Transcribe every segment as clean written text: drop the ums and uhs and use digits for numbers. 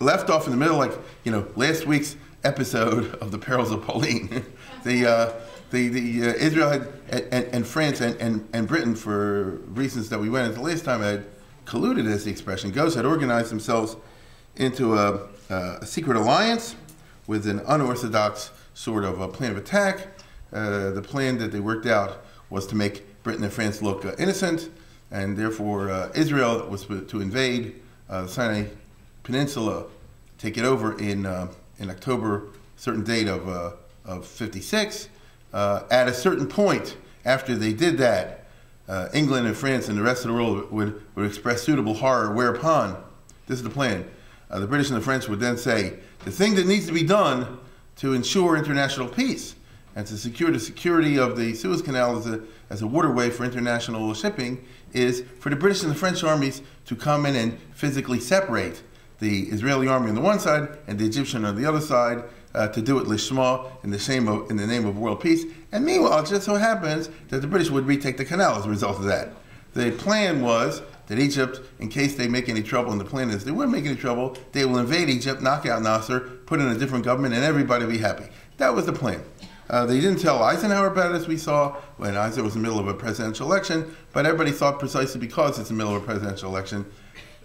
left off in the middle, like, you know, last week's episode of The Perils of Pauline. Israel had, and France and Britain, for reasons that we went into last time, had colluded, as the expression goes, had organized themselves into a secret alliance with an unorthodox sort of a plan of attack. The plan that they worked out was to make Britain and France look innocent, and therefore Israel was to invade the Sinai Peninsula, take it over in October, certain date of 56. At a certain point, after they did that, England and France and the rest of the world would express suitable horror, whereupon, this is the plan, the British and the French would then say, the thing that needs to be done to ensure international peace and to secure the security of the Suez Canal as a waterway for international shipping is for the British and the French armies to come in and physically separate the Israeli army on the one side and the Egyptian on the other side, to do it lishma, in the name of world peace. And meanwhile, it just so happens that the British would retake the canal as a result of that. The plan was that Egypt, in case they make any trouble, and the plan is they wouldn't make any trouble, they will invade Egypt, knock out Nasser, put in a different government, and everybody will be happy. That was the plan. They didn't tell Eisenhower about it, as we saw, when Eisenhower was in the middle of a presidential election, but everybody thought precisely because it's in the middle of a presidential election,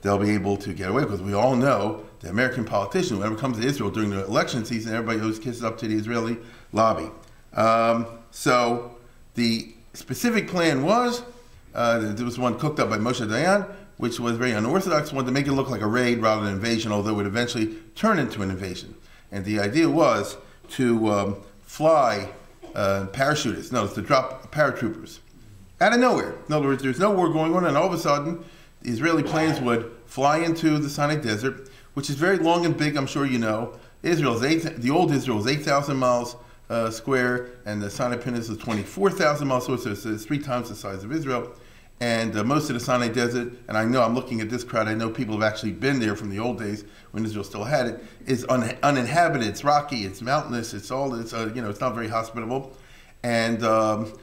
they'll be able to get away, because we all know the American politician, whenever it comes to Israel during the election season, everybody always kisses up to the Israeli lobby. So the specific plan was, there was one cooked up by Moshe Dayan, which was very unorthodox, wanted to make it look like a raid rather than invasion, although it would eventually turn into an invasion. And the idea was to fly parachutists, no, it's to drop paratroopers out of nowhere. In other words, there's no war going on, and all of a sudden, the Israeli planes would fly into the Sinai Desert, which is very long and big, I'm sure you know. The old Israel is 8,000 miles square, and the Sinai Peninsula is 24,000 miles square, so it's 3 times the size of Israel. And most of the Sinai Desert, and I know I'm looking at this crowd, I know people have actually been there from the old days when Israel still had it, is uninhabited, it's rocky, it's mountainous, it's all, you know, it's not very hospitable. And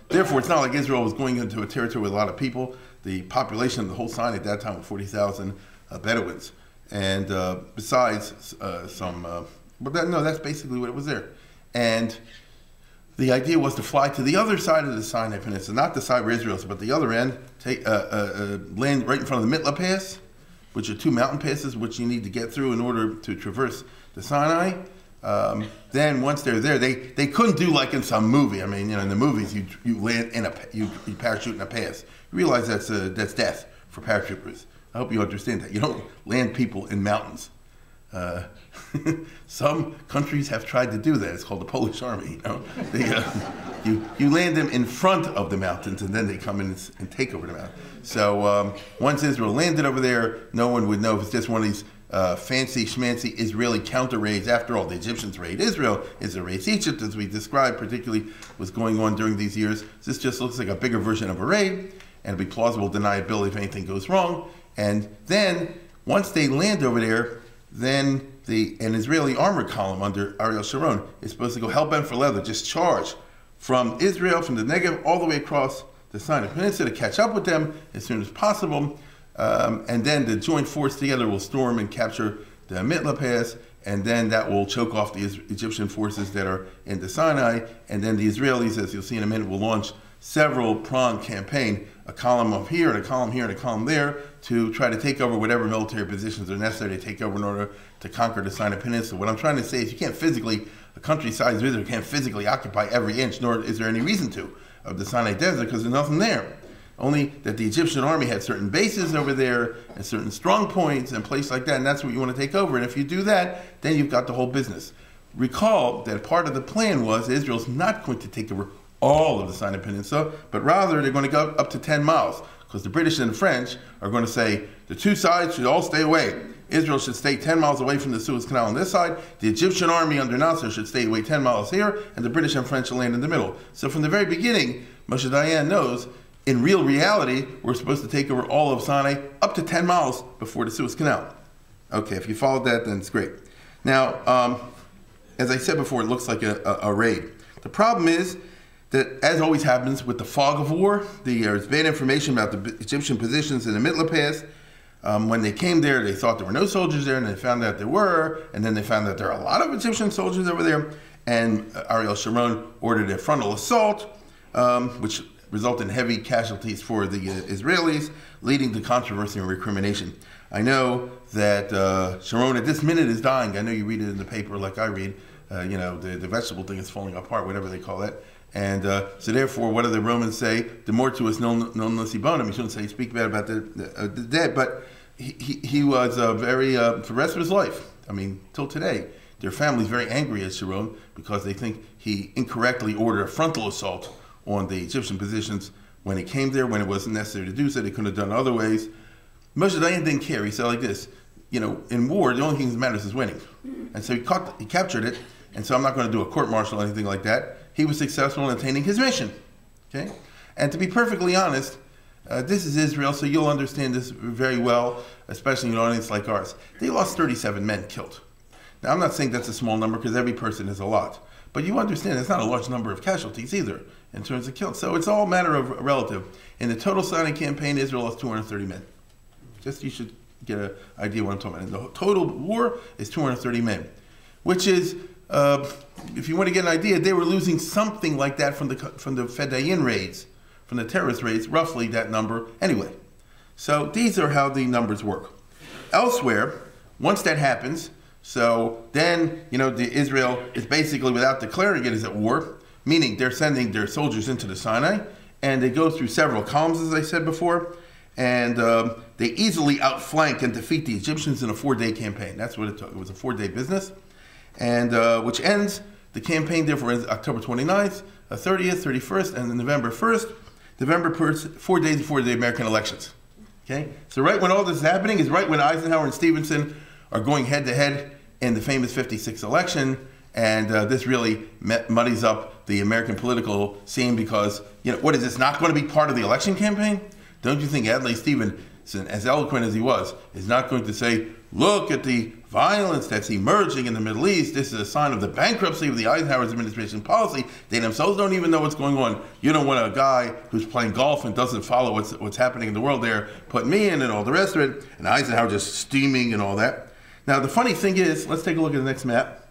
therefore, it's not like Israel was going into a territory with a lot of people. The population of the whole Sinai at that time was 40,000 Bedouins. And besides some, but that, no, that's basically what it was there. And the idea was to fly to the other side of the Sinai Peninsula, not the side where Israel is, but the other end, land right in front of the Mitla Pass, which are 2 mountain passes which you need to get through in order to traverse the Sinai. Then once they're there, they couldn't do like in some movie. I mean, you know, in the movies you land in you parachute in a pass. You realize that's death for paratroopers. I hope you understand that. You don't land people in mountains. Some countries have tried to do that. It's called the Polish Army. You know, you land them in front of the mountains, and then they come in and take over the mountain. So once Israel landed over there, no one would know if it's just one of these fancy schmancy Israeli counter raids. After all, the Egyptians raid Israel. Israel raids Egypt, as we described, particularly was going on during these years. This just looks like a bigger version of a raid, and it'll be plausible deniability if anything goes wrong. And then, once they land over there, then an Israeli armor column under Ariel Sharon is supposed to go hell-bent for leather, just charge from Israel, from the Negev, all the way across the Sinai Peninsula to catch up with them as soon as possible. And then the joint force together will storm and capture the Mitla Pass, and then that will choke off the Egyptian forces that are in the Sinai. And then the Israelis, as you'll see in a minute, will launch several pronged campaign, a column up here and a column here and a column there, to try to take over whatever military positions are necessary to take over in order to conquer the Sinai Peninsula. What I'm trying to say is a country size Israel can't physically occupy every inch, nor is there any reason to, of the Sinai Desert, because there's nothing there. Only that the Egyptian army had certain bases over there and certain strong points and places like that, and that's what you want to take over. And if you do that, then you've got the whole business. Recall that part of the plan was Israel's not going to take over all of the Sinai Peninsula, but rather they're going to go up to 10 miles, because the British and the French are going to say the 2 sides should all stay away. Israel should stay 10 miles away from the Suez Canal on this side, the Egyptian army under Nasser should stay away 10 miles here, and the British and French will land in the middle. So from the very beginning, Moshe Dayan knows, in real reality, we're supposed to take over all of Sinai up to 10 miles before the Suez Canal. Okay, if you followed that, then it's great. Now, as I said before, it looks like a raid. The problem is that, as always happens with the fog of war, there's bad information about the Egyptian positions in the Mitla Pass. When they came there, they thought there were no soldiers there, and they found out there were, and then they found that there are a lot of Egyptian soldiers over there, and Ariel Sharon ordered a frontal assault, which resulted in heavy casualties for the Israelis, leading to controversy and recrimination. I know that Sharon at this minute is dying. I know you read it in the paper like I read. You know, the vegetable thing is falling apart, whatever they call it. And so therefore, what do the Romans say? Demortuus non nocibonum. You shouldn't say speak bad about the dead, but he was very, for the rest of his life, I mean, till today, their family's very angry at Sharon because they think he incorrectly ordered a frontal assault on the Egyptian positions when he came there, when it wasn't necessary to do so. They couldn't have done it other ways. Moshe Dayan didn't care. He said like this, you know, in war, the only thing that matters is winning. And so he captured it, and so I'm not going to do a court-martial or anything like that. He was successful in attaining his mission, okay? And to be perfectly honest, this is Israel, so you'll understand this very well, especially in an audience like ours. They lost 37 men killed. Now, I'm not saying that's a small number because every person is a lot, but you understand it's not a large number of casualties either in terms of killed. So it's all a matter of relative. In the total Sinai campaign, Israel lost 230 men. Just you should get an idea what I'm talking about. And the total war is 230 men, which is, if you want to get an idea, they were losing something like that from the Fedayeen raids, from the terrorist raids, roughly that number anyway. So these are how the numbers work. Elsewhere, once that happens, so then, you know, the Israel is basically, without declaring it, is at war, meaning they're sending their soldiers into the Sinai, and they go through several columns, as I said before, and they easily outflank and defeat the Egyptians in a four-day campaign. That's what it took. It was a four-day business, and which ends, the campaign therefore ends October 29th, 30th, 31st, and November 1st. November 1st, 4 days before the American elections. Okay? So right when all this is happening is right when Eisenhower and Stevenson are going head-to-head in the famous '56 election, and this really muddies up the American political scene because, you know, what is this, not going to be part of the election campaign? Don't you think Adlai Stevenson, as eloquent as he was, is not going to say, look at the violence that's emerging in the Middle East. This is a sign of the bankruptcy of the Eisenhower's administration policy. They themselves don't even know what's going on. You don't want a guy who's playing golf and doesn't follow what's happening in the world there, put me in and all the rest of it, and Eisenhower just steaming and all that. Now, the funny thing is, let's take a look at the next map.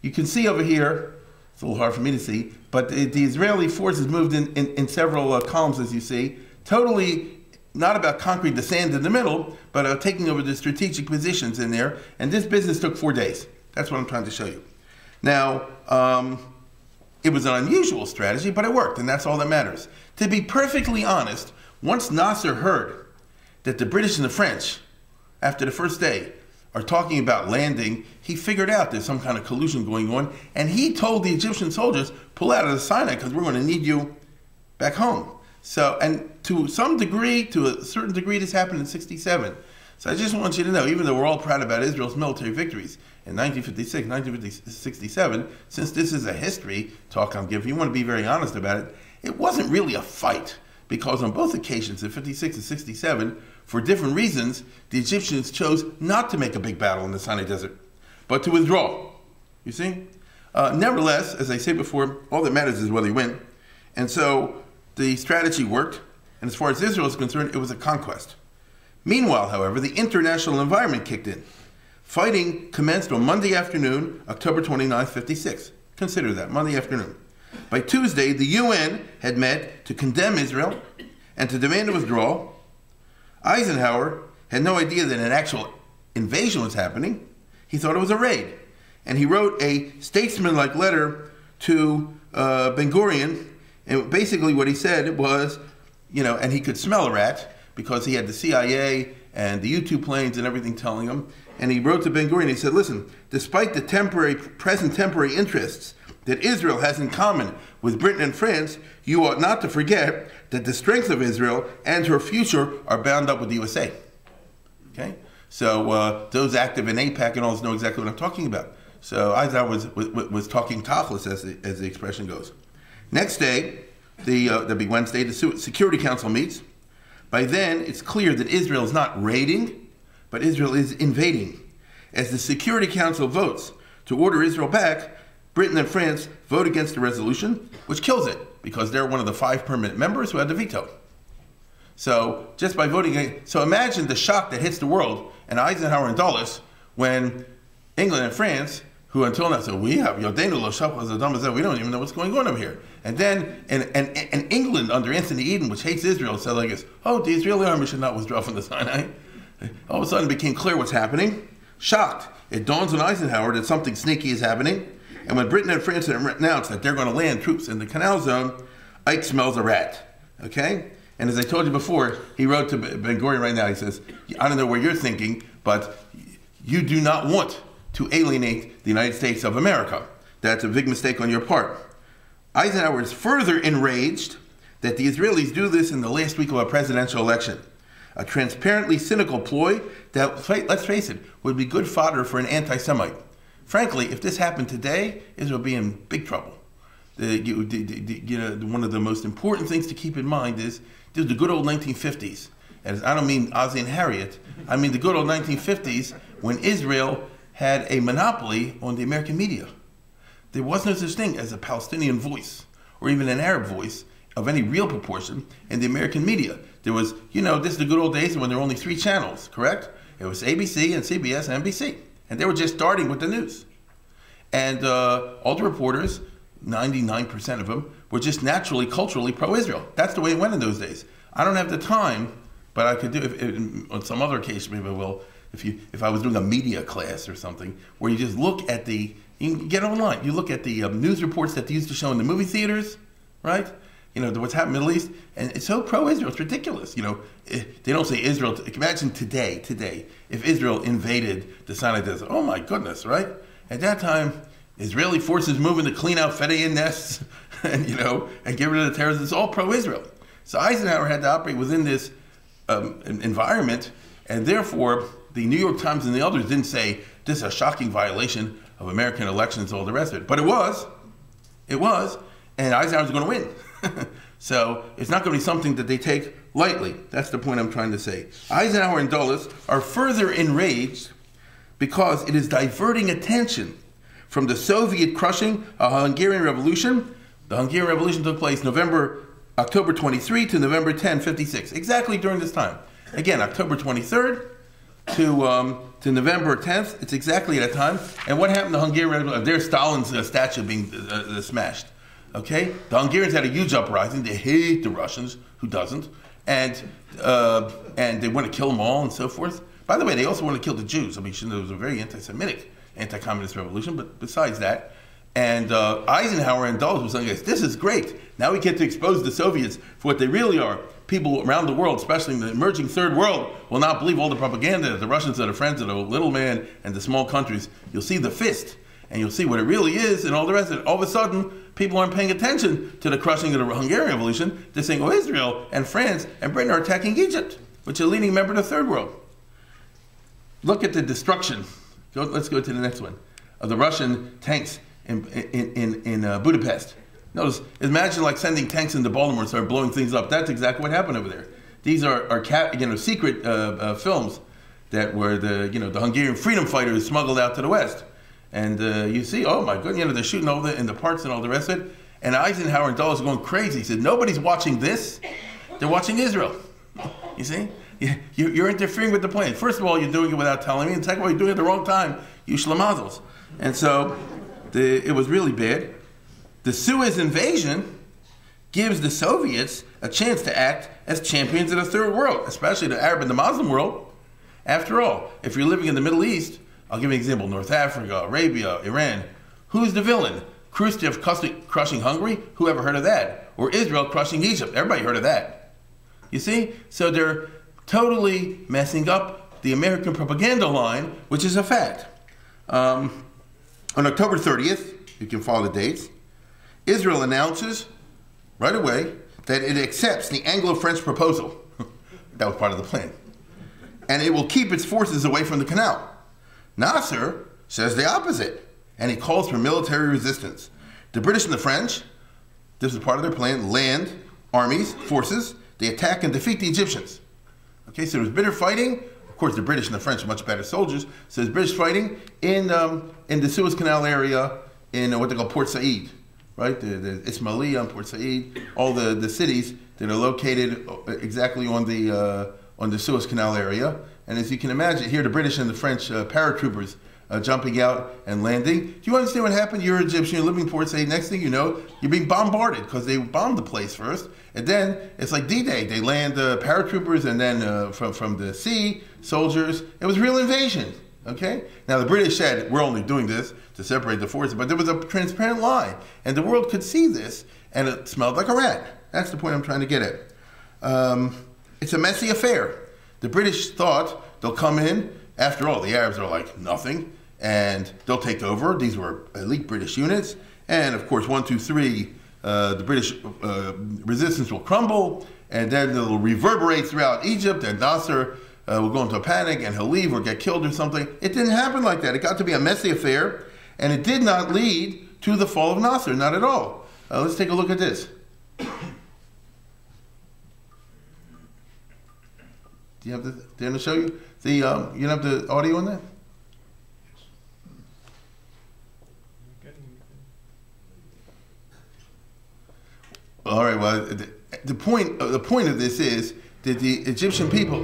You can see over here, it's a little hard for me to see, but the Israeli forces moved in several columns, as you see, totally not about concrete the sand in the middle, but taking over the strategic positions in there. And this business took 4 days. That's what I'm trying to show you. Now, it was an unusual strategy, but it worked, and that's all that matters. To be perfectly honest, once Nasser heard that the British and the French, after the first day, are talking about landing, he figured out there's some kind of collusion going on, and he told the Egyptian soldiers, pull out of the Sinai because we're going to need you back home. So, and to some degree, to a certain degree, this happened in '67. So I just want you to know, even though we're all proud about Israel's military victories in 1956, 1967, since this is a history talk I'm giving, you want to be very honest about it, it wasn't really a fight, because on both occasions, in '56 and '67, for different reasons, the Egyptians chose not to make a big battle in the Sinai Desert, but to withdraw, you see? Nevertheless, as I said before, all that matters is whether you win, and so the strategy worked, and as far as Israel is concerned, it was a conquest. Meanwhile, however, the international environment kicked in. Fighting commenced on Monday afternoon, October 29, '56. Consider that, Monday afternoon. By Tuesday, the UN had met to condemn Israel and to demand a withdrawal. Eisenhower had no idea that an actual invasion was happening. He thought it was a raid. And he wrote a statesman-like letter to Ben-Gurion. And basically what he said was, you know, and he could smell a rat because he had the CIA and the U-2 planes and everything telling him. And he wrote to Ben-Gurion, he said, listen, despite the present temporary interests that Israel has in common with Britain and France, you ought not to forget that the strength of Israel and her future are bound up with the USA. Okay? So those active in AIPAC and all know exactly what I'm talking about. So Eisenhower was talking tachlis, as the expression goes. Next day, that'd be Wednesday, the Security Council meets. By then, it's clear that Israel is not raiding, but Israel is invading. As the Security Council votes to order Israel back, Britain and France vote against the resolution, which kills it, because they're one of the 5 permanent members who had the veto. So just by voting, so imagine the shock that hits the world and Eisenhower and Dulles when England and France, who until now said, we have Yodenu Lo Shachar Zedam, we don't even know what's going on over here. And then and England under Anthony Eden, which hates Israel, said like this, oh, the Israeli army should not withdraw from the Sinai. All of a sudden it became clear what's happening. Shocked, it dawns on Eisenhower that something sneaky is happening. And when Britain and France announced that they're going to land troops in the Canal Zone, Ike smells a rat, okay? And as I told you before, he wrote to Ben-Gurion right now, he says, I don't know where you're thinking, but you do not want to alienate the United States of America. That's a big mistake on your part. Eisenhower is further enraged that the Israelis do this in the last week of a presidential election. A transparently cynical ploy that, let's face it, would be good fodder for an anti-Semite. Frankly, if this happened today, Israel would be in big trouble. One of the most important things to keep in mind is the good old 1950s. And I don't mean Ozzie and Harriet. I mean the good old 1950s when Israel had a monopoly on the American media. There was no such thing as a Palestinian voice or even an Arab voice of any real proportion in the American media. There was, you know, this is the good old days when there were only 3 channels, correct? It was ABC and CBS and NBC. And they were just starting with the news. And all the reporters, 99% of them, were just naturally, culturally pro-Israel. That's the way it went in those days. I don't have the time, but I could do, on some other occasion, maybe I will, if I was doing a media class or something, where you just look at the, you can get online, you look at the news reports that they used to show in the movie theaters, right? You know, what's happened in the Middle East, and it's so pro-Israel, it's ridiculous. You know, they don't say Israel, imagine today, if Israel invaded the Sinai Desert, oh my goodness, right? At that time, Israeli forces moving to clean out Fedayeen nests, and you know, and get rid of the terrorists, it's all pro-Israel. So Eisenhower had to operate within this environment, and therefore, the New York Times and the others didn't say, this is a shocking violation of American elections, all the rest of it, but it was, and Eisenhower's gonna win. So it's not going to be something that they take lightly. That's the point I'm trying to say. Eisenhower and Dulles are further enraged because it is diverting attention from the Soviet crushing of the Hungarian Revolution. The Hungarian Revolution took place October 23 to November 10, 56, exactly during this time. Again, October 23rd to November 10th, it's exactly at a time. And what happened to the Hungarian Revolution? There's Stalin's statue being smashed. Okay, the Hungarians had a huge uprising. They hate the Russians, who doesn't, and they want to kill them all and so forth. By the way, they also want to kill the Jews. I mean, there was a very anti-Semitic, anti-communist revolution. But besides that, and Eisenhower and Dulles were saying, "This is great. Now we get to expose the Soviets for what they really are. People around the world, especially in the emerging third world, will not believe all the propaganda that the Russians are the friends of the little man and the small countries. You'll see the fist." And you'll see what it really is and all the rest of it. All of a sudden, people aren't paying attention to the crushing of the Hungarian Revolution. They're saying, oh, Israel and France and Britain are attacking Egypt, which is a leading member of the Third World. Look at the destruction. Let's go to the next one. Of the Russian tanks in Budapest. Notice, imagine like sending tanks into Baltimore and start blowing things up. That's exactly what happened over there. These are secret films that were the Hungarian freedom fighters smuggled out to the West. And you see, oh my goodness, they're shooting all the parts and all the rest of it. And Eisenhower and Dulles are going crazy. He said, nobody's watching this. They're watching Israel. You see? You're interfering with the plan. First of all, you're doing it without telling me. And second of all, you're doing it at the wrong time. You schlemazzles. And so it was really bad. The Suez invasion gives the Soviets a chance to act as champions of the Third World, especially the Arab and the Muslim world. After all, if you're living in the Middle East, I'll give you an example, North Africa, Arabia, Iran. Who's the villain? Khrushchev crushing Hungary? Who ever heard of that? Or Israel crushing Egypt? Everybody heard of that. You see? So they're totally messing up the American propaganda line, which is a fact. On October 30th, you can follow the dates, Israel announces right away that it accepts the Anglo-French proposal. That was part of the plan. And it will keep its forces away from the canal. Nasser says the opposite, and he calls for military resistance. The British and the French, this is part of their plan, land, armies, forces, they attack and defeat the Egyptians. Okay, so there's bitter fighting. Of course, the British and the French are much better soldiers, so there's British fighting in the Suez Canal area in what they call Port Said, right? The Ismailia and Port Said, all the cities that are located exactly on the Suez Canal area. And as you can imagine, here the British and the French paratroopers jumping out and landing. Do you understand what happened? You're Egyptian, you're living in Port Said. Next thing you know, you're being bombarded because they bombed the place first. And then it's like D-Day. They land paratroopers and then from the sea, soldiers. It was a real invasion, okay? Now the British said, we're only doing this to separate the forces, but there was a transparent lie. And the world could see this, and it smelled like a rat. That's the point I'm trying to get at. It's a messy affair. The British thought they'll come in. After all, the Arabs are like nothing, and they'll take over. These were elite British units, and of course, 1, 2, 3, the British resistance will crumble, and then it'll reverberate throughout Egypt, and Nasser will go into a panic, and he'll leave or get killed or something. It didn't happen like that. It got to be a messy affair, and it did not lead to the fall of Nasser, not at all. Let's take a look at this. Do you have the thing to show you? The, you don't have the audio on that? All right, well, the point of this is that the Egyptian people...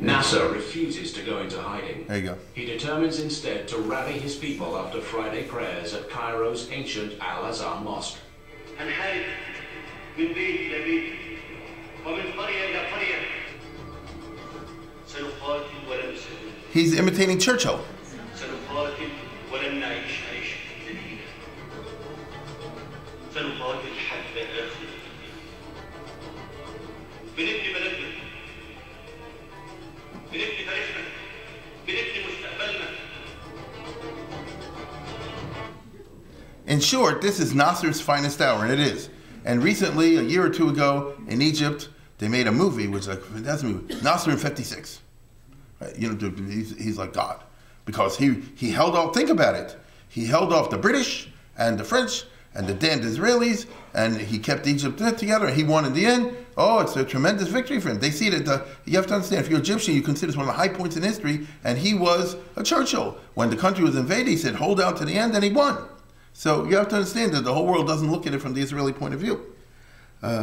Nasser refuses to go into hiding. There you go. He determines instead to rally his people after Friday prayers at Cairo's ancient Al-Azhar Mosque. He's imitating Churchill. In short, this is Nasser's finest hour, and it is. And recently, a year or two ago, in Egypt, they made a movie, which is like, that's a movie, Nasser in '56. Right? You know, he's like God. Because he held off, think about it, he held off the British and the French and the damned Israelis, and he kept Egypt together. He won in the end. Oh, it's a tremendous victory for him. They see that you have to understand, if you're Egyptian, you consider this one of the high points in history, and he was a Churchill. When the country was invaded, he said, hold out to the end, and he won. So you have to understand that the whole world doesn't look at it from the Israeli point of view.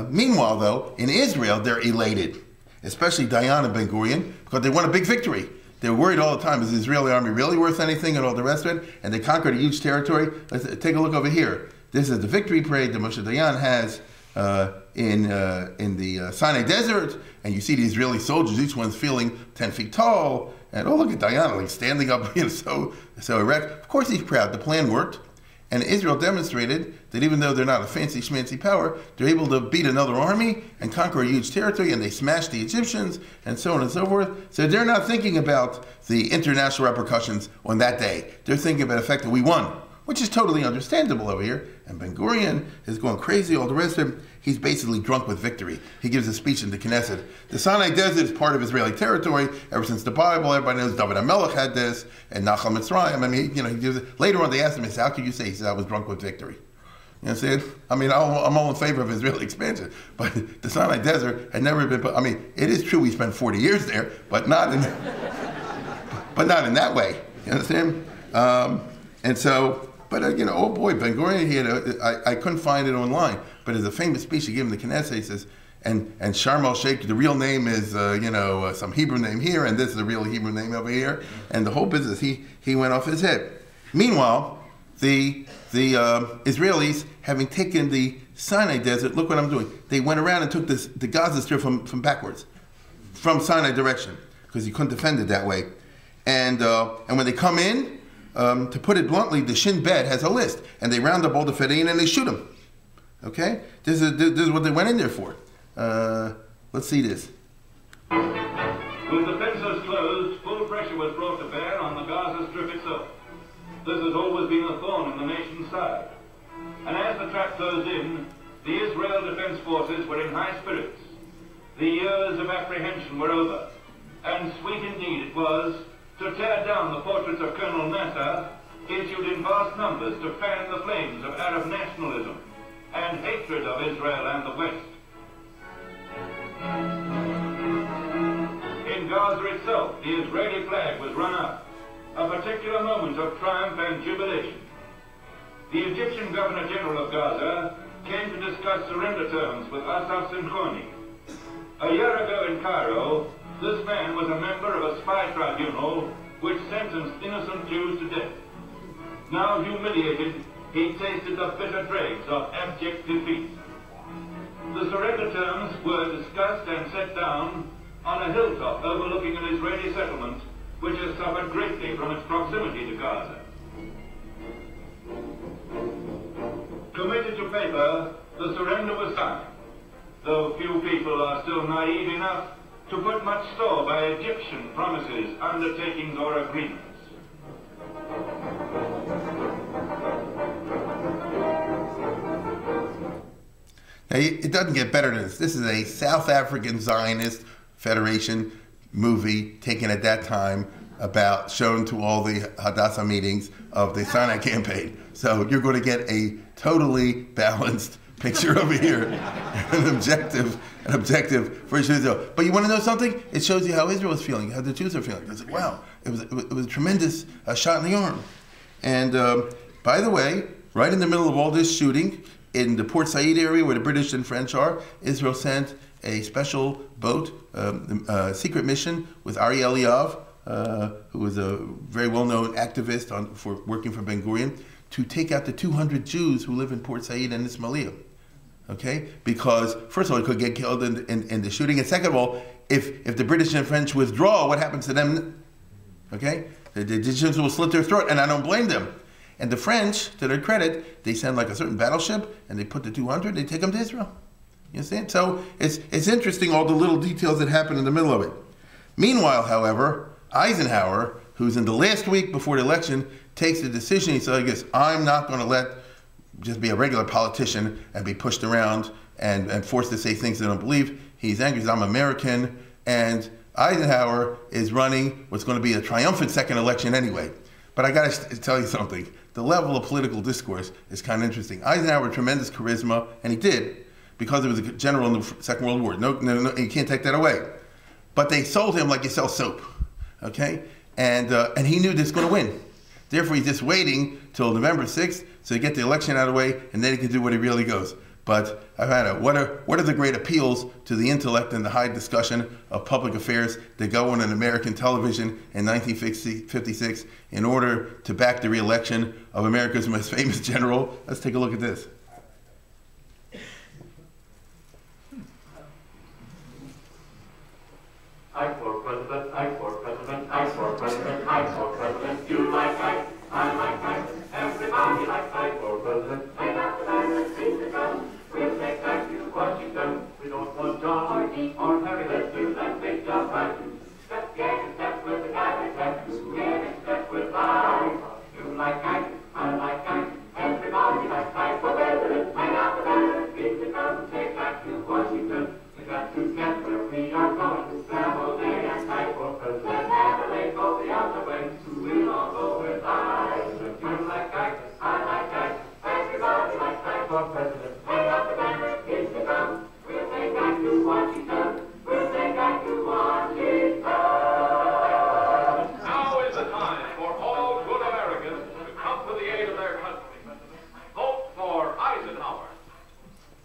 Meanwhile, though, in Israel, they're elated, especially Dayan and Ben-Gurion, because they won a big victory. They're worried all the time, is the Israeli army really worth anything and all the rest of it? And they conquered a huge territory. Let's take a look over here. This is the victory parade that Moshe Dayan has in the Sinai Desert, and you see the Israeli soldiers, each one's feeling 10 feet tall, and oh, look at Dayan, like standing up, you know, so erect. Of course he's proud, the plan worked, and Israel demonstrated that even though they're not a fancy schmancy power, they're able to beat another army and conquer a huge territory, and they smashed the Egyptians, and so on and so forth. So they're not thinking about the international repercussions on that day. They're thinking about the fact that we won, which is totally understandable over here. And Ben-Gurion is going crazy, all the rest of him. He's basically drunk with victory. He gives a speech in the Knesset. The Sinai Desert is part of Israeli territory. Ever since the Bible, everybody knows David HaMelech had this, and Nachal Mitzrayim. I mean, you know, he gives it. Later on, they asked him, how could you say? He said, I was drunk with victory. You know what I'm saying? I mean, I'm all in favor of Israeli expansion, but the Sinai Desert had never been, I mean, it is true we spent 40 years there, but not in that way. You understand? And so, but you know, oh boy, Ben-Gurion, he had I couldn't find it online, but there's a famous speech he gave in the Knesset. He says, and Sharm el-Sheikh, the real name is, you know, some Hebrew name here, and this is the real Hebrew name over here, and the whole business, he went off his head. Meanwhile, the Israelis, having taken the Sinai Desert, look what I'm doing. They went around and took the Gaza Strip from backwards, from Sinai direction, because you couldn't defend it that way. And when they come in, to put it bluntly, the Shin Bet has a list, and they round up all the Fedayeen and they shoot them. Okay? This is what they went in there for. Let's see this. With the fences closed, full pressure was brought to bear on the Gaza Strip itself. This has always been a thorn in the nation's side. And as the trap closed in, the Israel Defense Forces were in high spirits. The years of apprehension were over, and sweet indeed it was to tear down the portraits of Colonel Nasser, issued in vast numbers to fan the flames of Arab nationalism and hatred of Israel and the West. In Gaza itself, the Israeli flag was run up, a particular moment of triumph and jubilation. The Egyptian Governor-General of Gaza, came to discuss surrender terms with Asaf Sinchoni. A year ago in Cairo, this man was a member of a spy tribunal which sentenced innocent Jews to death. Now humiliated, he tasted the bitter dregs of abject defeat. The surrender terms were discussed and set down on a hilltop overlooking an Israeli settlement which has suffered greatly from its proximity to Gaza. Committed to paper, the surrender was signed, though few people are still naive enough to put much store by Egyptian promises, undertakings, or agreements. Now, it doesn't get better than this. This is a South African Zionist Federation movie taken at that time, about shown to all the Hadassah meetings of the Sinai campaign. So you're going to get a totally balanced picture over here, an objective for Israel. But you want to know something? It shows you how Israel is feeling, how the Jews are feeling. It's like, wow, it was a tremendous shot in the arm. And by the way, right in the middle of all this shooting, in the Port Said area where the British and French are, Israel sent a special boat, secret mission with Ariel Sharon, who was a very well-known activist for working for Ben-Gurion, to take out the 200 Jews who live in Port Said and Ismailia, okay? Because, first of all, they could get killed in the shooting, and second of all, if the British and French withdraw, what happens to them, okay? The Egyptians will slit their throat, and I don't blame them. And the French, to their credit, they send like a certain battleship, and they put the 200, they take them to Israel. You understand? So it's interesting, all the little details that happen in the middle of it. Meanwhile, however, Eisenhower, who's in the last week before the election, takes the decision. He says, I guess I'm not going to just be a regular politician and be pushed around and forced to say things they don't believe. He's angry. He says, I'm American. And Eisenhower is running what's going to be a triumphant second election anyway. But I got to tell you something. The level of political discourse is kind of interesting. Eisenhower had tremendous charisma, and he did, because he was a general in the Second World War. No, you can't take that away. But they sold him like you sell soap, okay? And he knew this was going to win. Therefore, he's just waiting till November 6th so he get the election out of the way, and then he can do what he really goes. But I've had what are the great appeals to the intellect and the high discussion of public affairs that go on in American television in 1956 in order to back the re-election of America's most famous general? Let's take a look at this. I for president, I for president, I for president, I for president. You like I like I. Everybody likes I for president. I got the diamond in the gun. We'll take back to Washington. We don't want John or D or Harry. Let's do that big job right. Let's get in step with the guy that gets in step with life. You like I like I. Everybody likes I for president. I got the diamond in the gun. Take back to Washington. We got to get where we are going.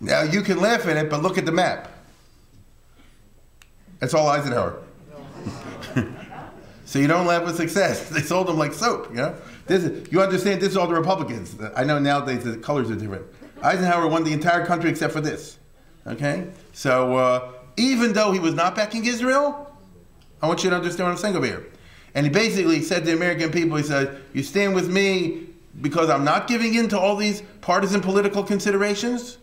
Now, you can laugh at it, but look at the map. That's all Eisenhower. So you don't laugh at success. They sold them like soap, you know? You understand, this is all the Republicans. I know nowadays the colors are different. Eisenhower won the entire country except for this, okay? So even though he was not backing Israel, I want you to understand what I'm saying over here. And he basically said to the American people, he said, you stand with me because I'm not giving in to all these partisan political considerations.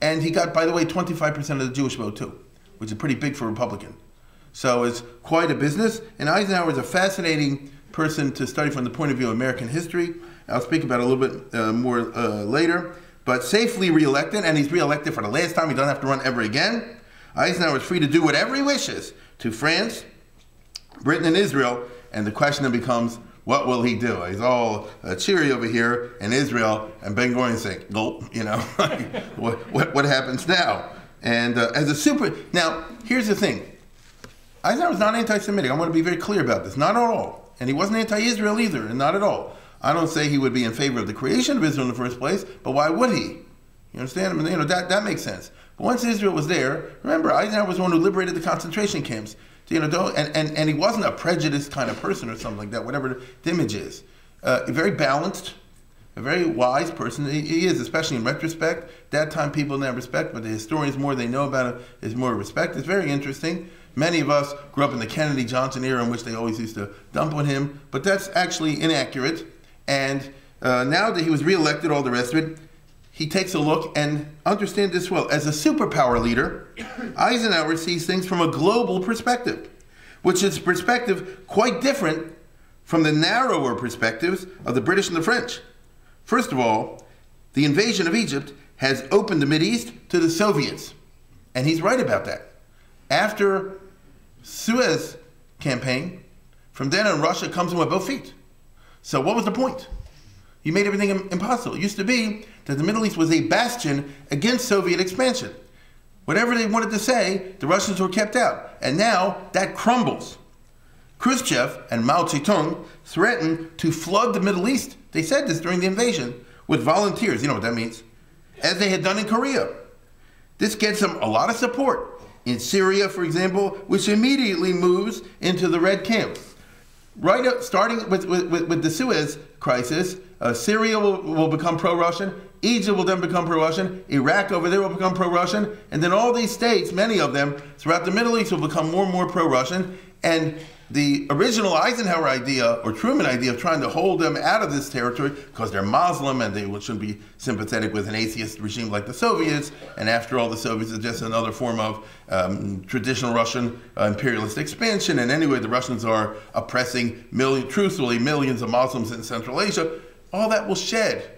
And he got, by the way, 25% of the Jewish vote, too, which is pretty big for a Republican. So it's quite a business. And Eisenhower is a fascinating person to study from the point of view of American history. I'll speak about it a little bit more later. But safely reelected, and he's reelected for the last time. He doesn't have to run ever again. Eisenhower is free to do whatever he wishes to France, Britain, and Israel. And the question then becomes, what will he do? He's all cheery over here in Israel, and Ben-Gurion saying, "Gulp," you know, what happens now? And now here's the thing: Eisenhower's not anti-Semitic. I want to be very clear about this. Not at all, and he wasn't anti-Israel either, and not at all. I don't say he would be in favor of the creation of Israel in the first place, but why would he? You understand? You know, that makes sense. But once Israel was there, remember, Eisenhower was the one who liberated the concentration camps. You know, don't, and he wasn't a prejudiced kind of person or something like that, whatever the image is. Very balanced, a very wise person. He is, especially in retrospect. That time people didn't have respect, but the historians, more they know about it, is more respect. It's very interesting. Many of us grew up in the Kennedy-Johnson era in which they always used to dump on him, but that's actually inaccurate. And now that he was reelected, all the rest of it, he takes a look and understands this well. As a superpower leader, Eisenhower sees things from a global perspective, which is a perspective quite different from the narrower perspectives of the British and the French. First of all, the invasion of Egypt has opened the Mideast to the Soviets, and he's right about that. After Suez campaign, from then on Russia comes in with both feet. So what was the point? You made everything impossible. It used to be that the Middle East was a bastion against Soviet expansion. Whatever they wanted to say, the Russians were kept out. And now that crumbles. Khrushchev and Mao Zedong threatened to flood the Middle East, they said this during the invasion, with volunteers, you know what that means, as they had done in Korea. This gets them a lot of support. In Syria, for example, which immediately moves into the red camp. Right up, starting with the Suez Crisis, Syria will become pro-Russian, Egypt will then become pro-Russian, Iraq over there will become pro-Russian, and then all these states, many of them, throughout the Middle East will become more and more pro-Russian, and the original Eisenhower idea, or Truman idea, of trying to hold them out of this territory because they're Muslim and they shouldn't be sympathetic with an atheist regime like the Soviets, and after all the Soviets are just another form of traditional Russian imperialist expansion, and anyway the Russians are oppressing, truthfully, millions of Muslims in Central Asia. All that will shed,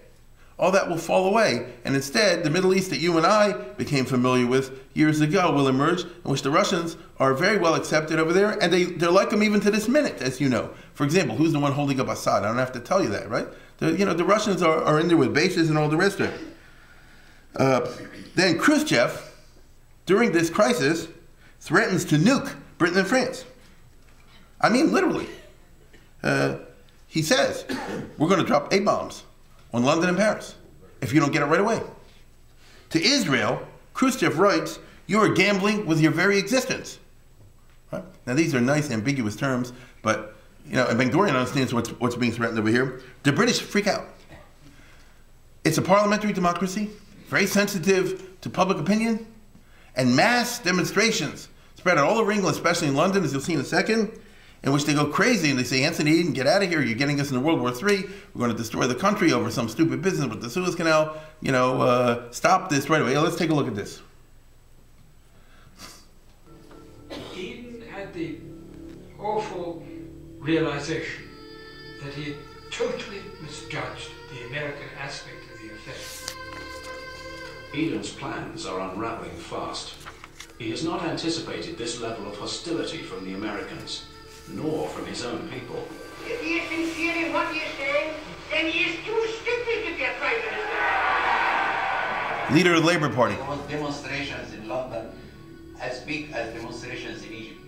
all that will fall away, and instead the Middle East that you and I became familiar with years ago will emerge, in which the Russians are very well accepted over there, and they're like them even to this minute, as you know. For example, who's the one holding up Assad? I don't have to tell you that, right? You know, the Russians are in there with bases and all the rest of it. Then Khrushchev, during this crisis, threatens to nuke Britain and France. I mean, literally. He says, we're going to drop A-bombs on London and Paris if you don't get it right away. To Israel, Khrushchev writes, you are gambling with your very existence. Right? Now these are nice, ambiguous terms, but you know, Ben-Gurion understands what's being threatened over here. The British freak out. It's a parliamentary democracy, very sensitive to public opinion, and mass demonstrations spread out all over England, especially in London, as you'll see in a second, in which they go crazy and they say, Anthony Eden, get out of here, you're getting us into World War III, we're going to destroy the country over some stupid business with the Suez Canal, you know, stop this right away. Let's take a look at this. Eden had the awful realization that he had totally misjudged the American aspect of the affair. Eden's plans are unraveling fast. He has not anticipated this level of hostility from the Americans, nor from his own people. If he is sincere in what he is saying, then he is too stupid to be a prime minister. Leader of the Labour Party. There was demonstrations in London as big as demonstrations in Egypt.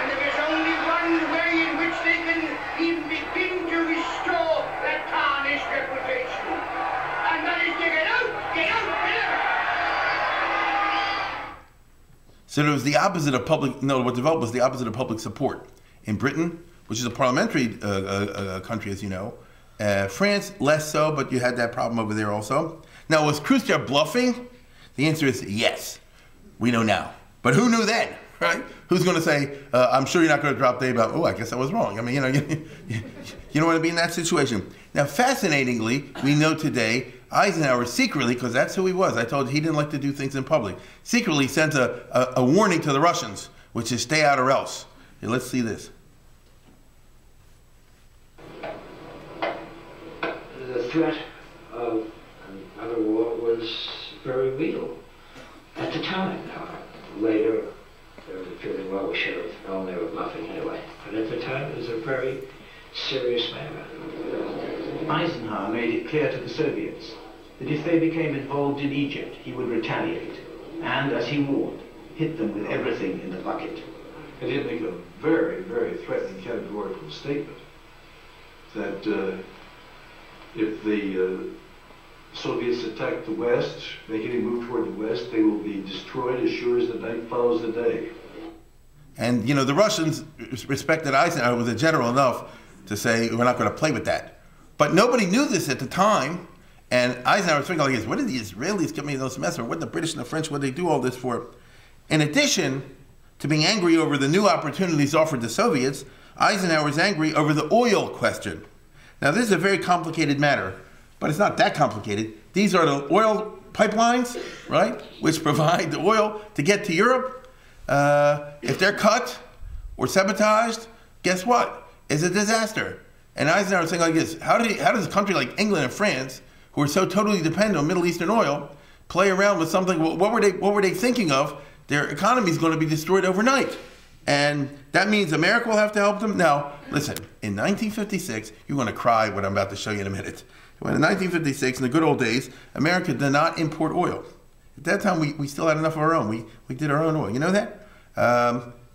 And there is only one way in which they can even begin to restore that tarnished reputation, and that is to get out, get out, get out. So it was the opposite of public, no, what developed was the opposite of public support. In Britain, which is a parliamentary country, as you know, France, less so, but you had that problem over there also. Now, was Khrushchev bluffing? The answer is yes. We know now. But who knew then, right? Who's going to say, I'm sure you're not going to drop the A-bomb. Oh, I guess I was wrong. I mean, you know, you don't want to be in that situation. Now, fascinatingly, we know today Eisenhower secretly, because that's who he was, I told you he didn't like to do things in public, secretly sent a warning to the Russians, which is stay out or else. Here, let's see this. The threat of another war was very real at the time. Later, they were feeling, well, we should have known they were bluffing anyway. But at the time, it was a very serious matter. Eisenhower made it clear to the Soviets that if they became involved in Egypt, he would retaliate, and, as he warned, hit them with everything in the bucket. And he made a very, very threatening categorical statement that if the Soviets attack the West, making a move toward the West, they will be destroyed as sure as the night follows the day. And, you know, the Russians respected Eisenhower as a general enough to say, we're not going to play with that. But nobody knew this at the time. And Eisenhower was thinking like this, what did the Israelis give me those mess? Or what did the British and the French, what did they do all this for? In addition to being angry over the new opportunities offered to Soviets, Eisenhower was angry over the oil question. Now, this is a very complicated matter, but it's not that complicated. These are the oil pipelines, right, which provide the oil to get to Europe. If they're cut or sabotaged, guess what? It's a disaster. And Eisenhower was thinking like this, how does a country like England and France, who are so totally dependent on Middle Eastern oil, play around with something? What were they thinking of? Their economy is going to be destroyed overnight. And that means America will have to help them. Now, listen, in 1956, you're going to cry what I'm about to show you in a minute. When in 1956, in the good old days, America did not import oil. At that time, we still had enough of our own. We did our own oil. You know that?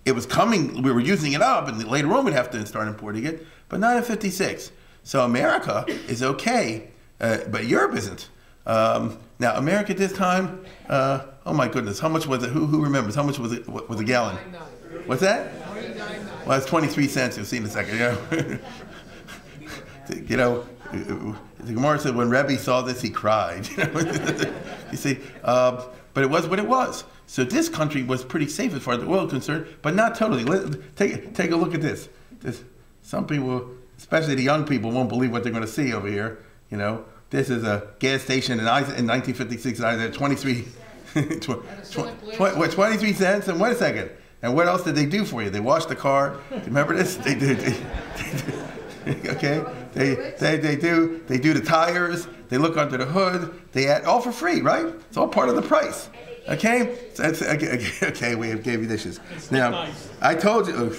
It was coming. We were using it up, and later on we'd have to start importing it, but not in 56. So America is okay, but Europe isn't. Now, America at this time, oh my goodness, how much was it? Who remembers? How much was it? What was a gallon? What's that? Well, it's 23 cents. You'll see in a second. You know, the Gemara said when Rebbe saw this, he cried. You see, but it was what it was. So this country was pretty safe as far as the oil is concerned, but not totally. Take a look at this. Some people, especially the young people, won't believe what they're going to see over here. You know, this is a gas station in 1956. At 23 cents. And wait a second. And what else did they do for you? They washed the car. Remember this? They did. Okay. They do the tires. They look under the hood. They add all for free, right? It's all part of the price. Okay. So that's, okay. We have gave you dishes. Now, I told you.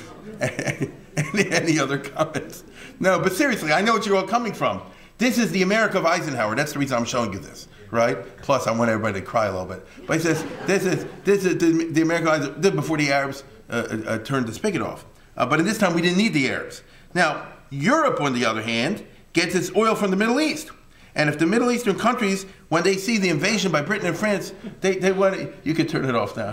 Any other comments? No, but seriously, I know what you're all coming from. This is the America of Eisenhower. That's the reason I'm showing you this, right? Plus, I want everybody to cry a little bit. But he says, this is the America of Eisenhower before the Arabs turned the spigot off. But at this time, we didn't need the Arabs. Now, Europe, on the other hand, gets its oil from the Middle East. And if the Middle Eastern countries, when they see the invasion by Britain and France, they want to, you can turn it off now.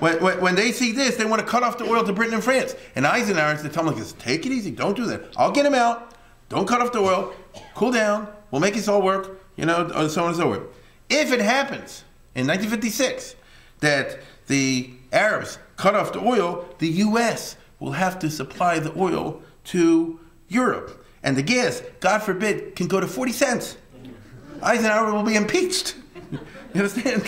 When they see this, they want to cut off the oil to Britain and France. And Eisenhower is to tell them, take it easy, don't do that. I'll get them out. Don't cut off the oil. Cool down. We'll make this all work. You know, so on and so forth. If it happens in 1956 that the Arabs cut off the oil, the U.S. will have to supply the oil to Europe. And the gas, God forbid, can go to 40 cents. Eisenhower will be impeached. You understand?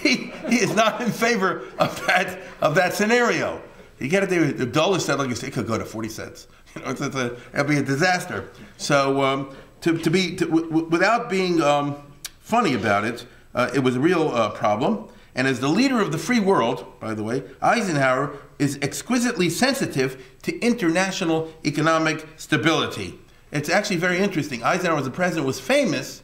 He is not in favor of that scenario. You got to do it. Dulles said, like you said, it could go to 40 cents. You know, it'll be a disaster. So without being funny about it, it was a real problem. And as the leader of the free world, by the way, Eisenhower is exquisitely sensitive to international economic stability. It's actually very interesting. Eisenhower as the president was famous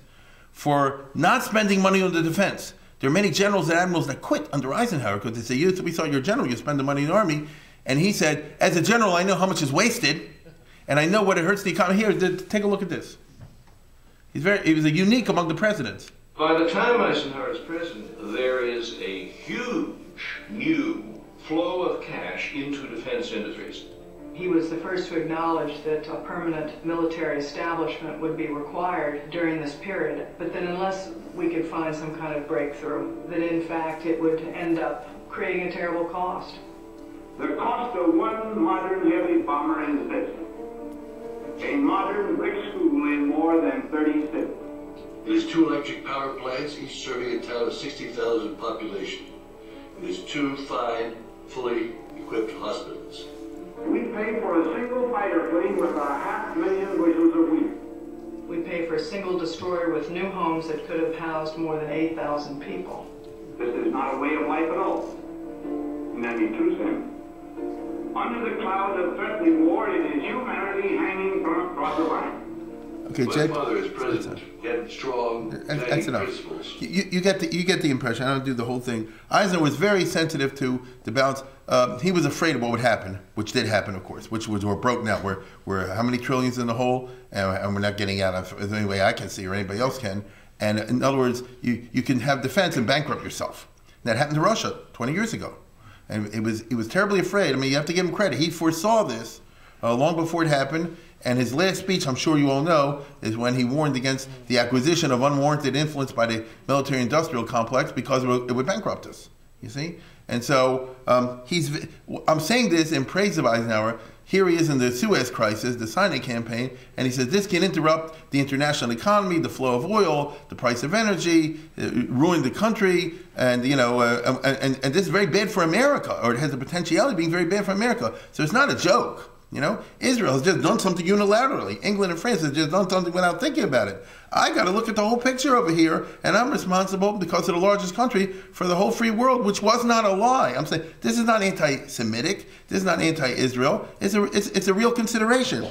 for not spending money on the defense. There are many generals and admirals that quit under Eisenhower because they say, we saw you're a general, you spend the money in the army. And he said, as a general, I know how much is wasted, and I know what it hurts the economy. Here, take a look at this. He was unique among the presidents. By the time Eisenhower is president, there is a huge new flow of cash into defense industries. He was the first to acknowledge that a permanent military establishment would be required during this period, but then unless we could find some kind of breakthrough, that in fact it would end up creating a terrible cost. The cost of one modern heavy bomber in cents. A modern brick school in more than 30 cents. There's two electric power plants, each serving a town of 60,000 population. There's two fine, fully equipped hospitals. We pay for a single fighter plane with 500,000 bushels a week. We pay for a single destroyer with new homes that could have housed more than 8,000 people. This is not a way of life at all. 92 cents. Under the cloud of threatening war, it is humanity hanging from the line. Okay, Jack. My mother is president had strong principles. You get the impression. I don't do the whole thing. Eisenhower was very sensitive to the balance. He was afraid of what would happen, which did happen, of course, which was we're broke now. We're how many trillions in the hole, and we're not getting out of any way I can see or anybody else can. And in other words, you can have defense and bankrupt yourself. And that happened to Russia 20 years ago, and it was terribly afraid. I mean, you have to give him credit. He foresaw this long before it happened. And his last speech, I'm sure you all know, is when he warned against the acquisition of unwarranted influence by the military-industrial complex because it would bankrupt us. You see, and so I'm saying this in praise of Eisenhower. Here he is in the Suez Crisis, the Sinai campaign, and he says this can interrupt the international economy, the flow of oil, the price of energy, ruin the country, and you know, and this is very bad for America, or it has the potentiality of being very bad for America. So it's not a joke. You know, Israel has just done something unilaterally. England and France have just done something without thinking about it. I got to look at the whole picture over here, and I'm responsible because of the largest country for the whole free world, which was not a lie. I'm saying this is not anti-Semitic. This is not anti-Israel. It's a real consideration.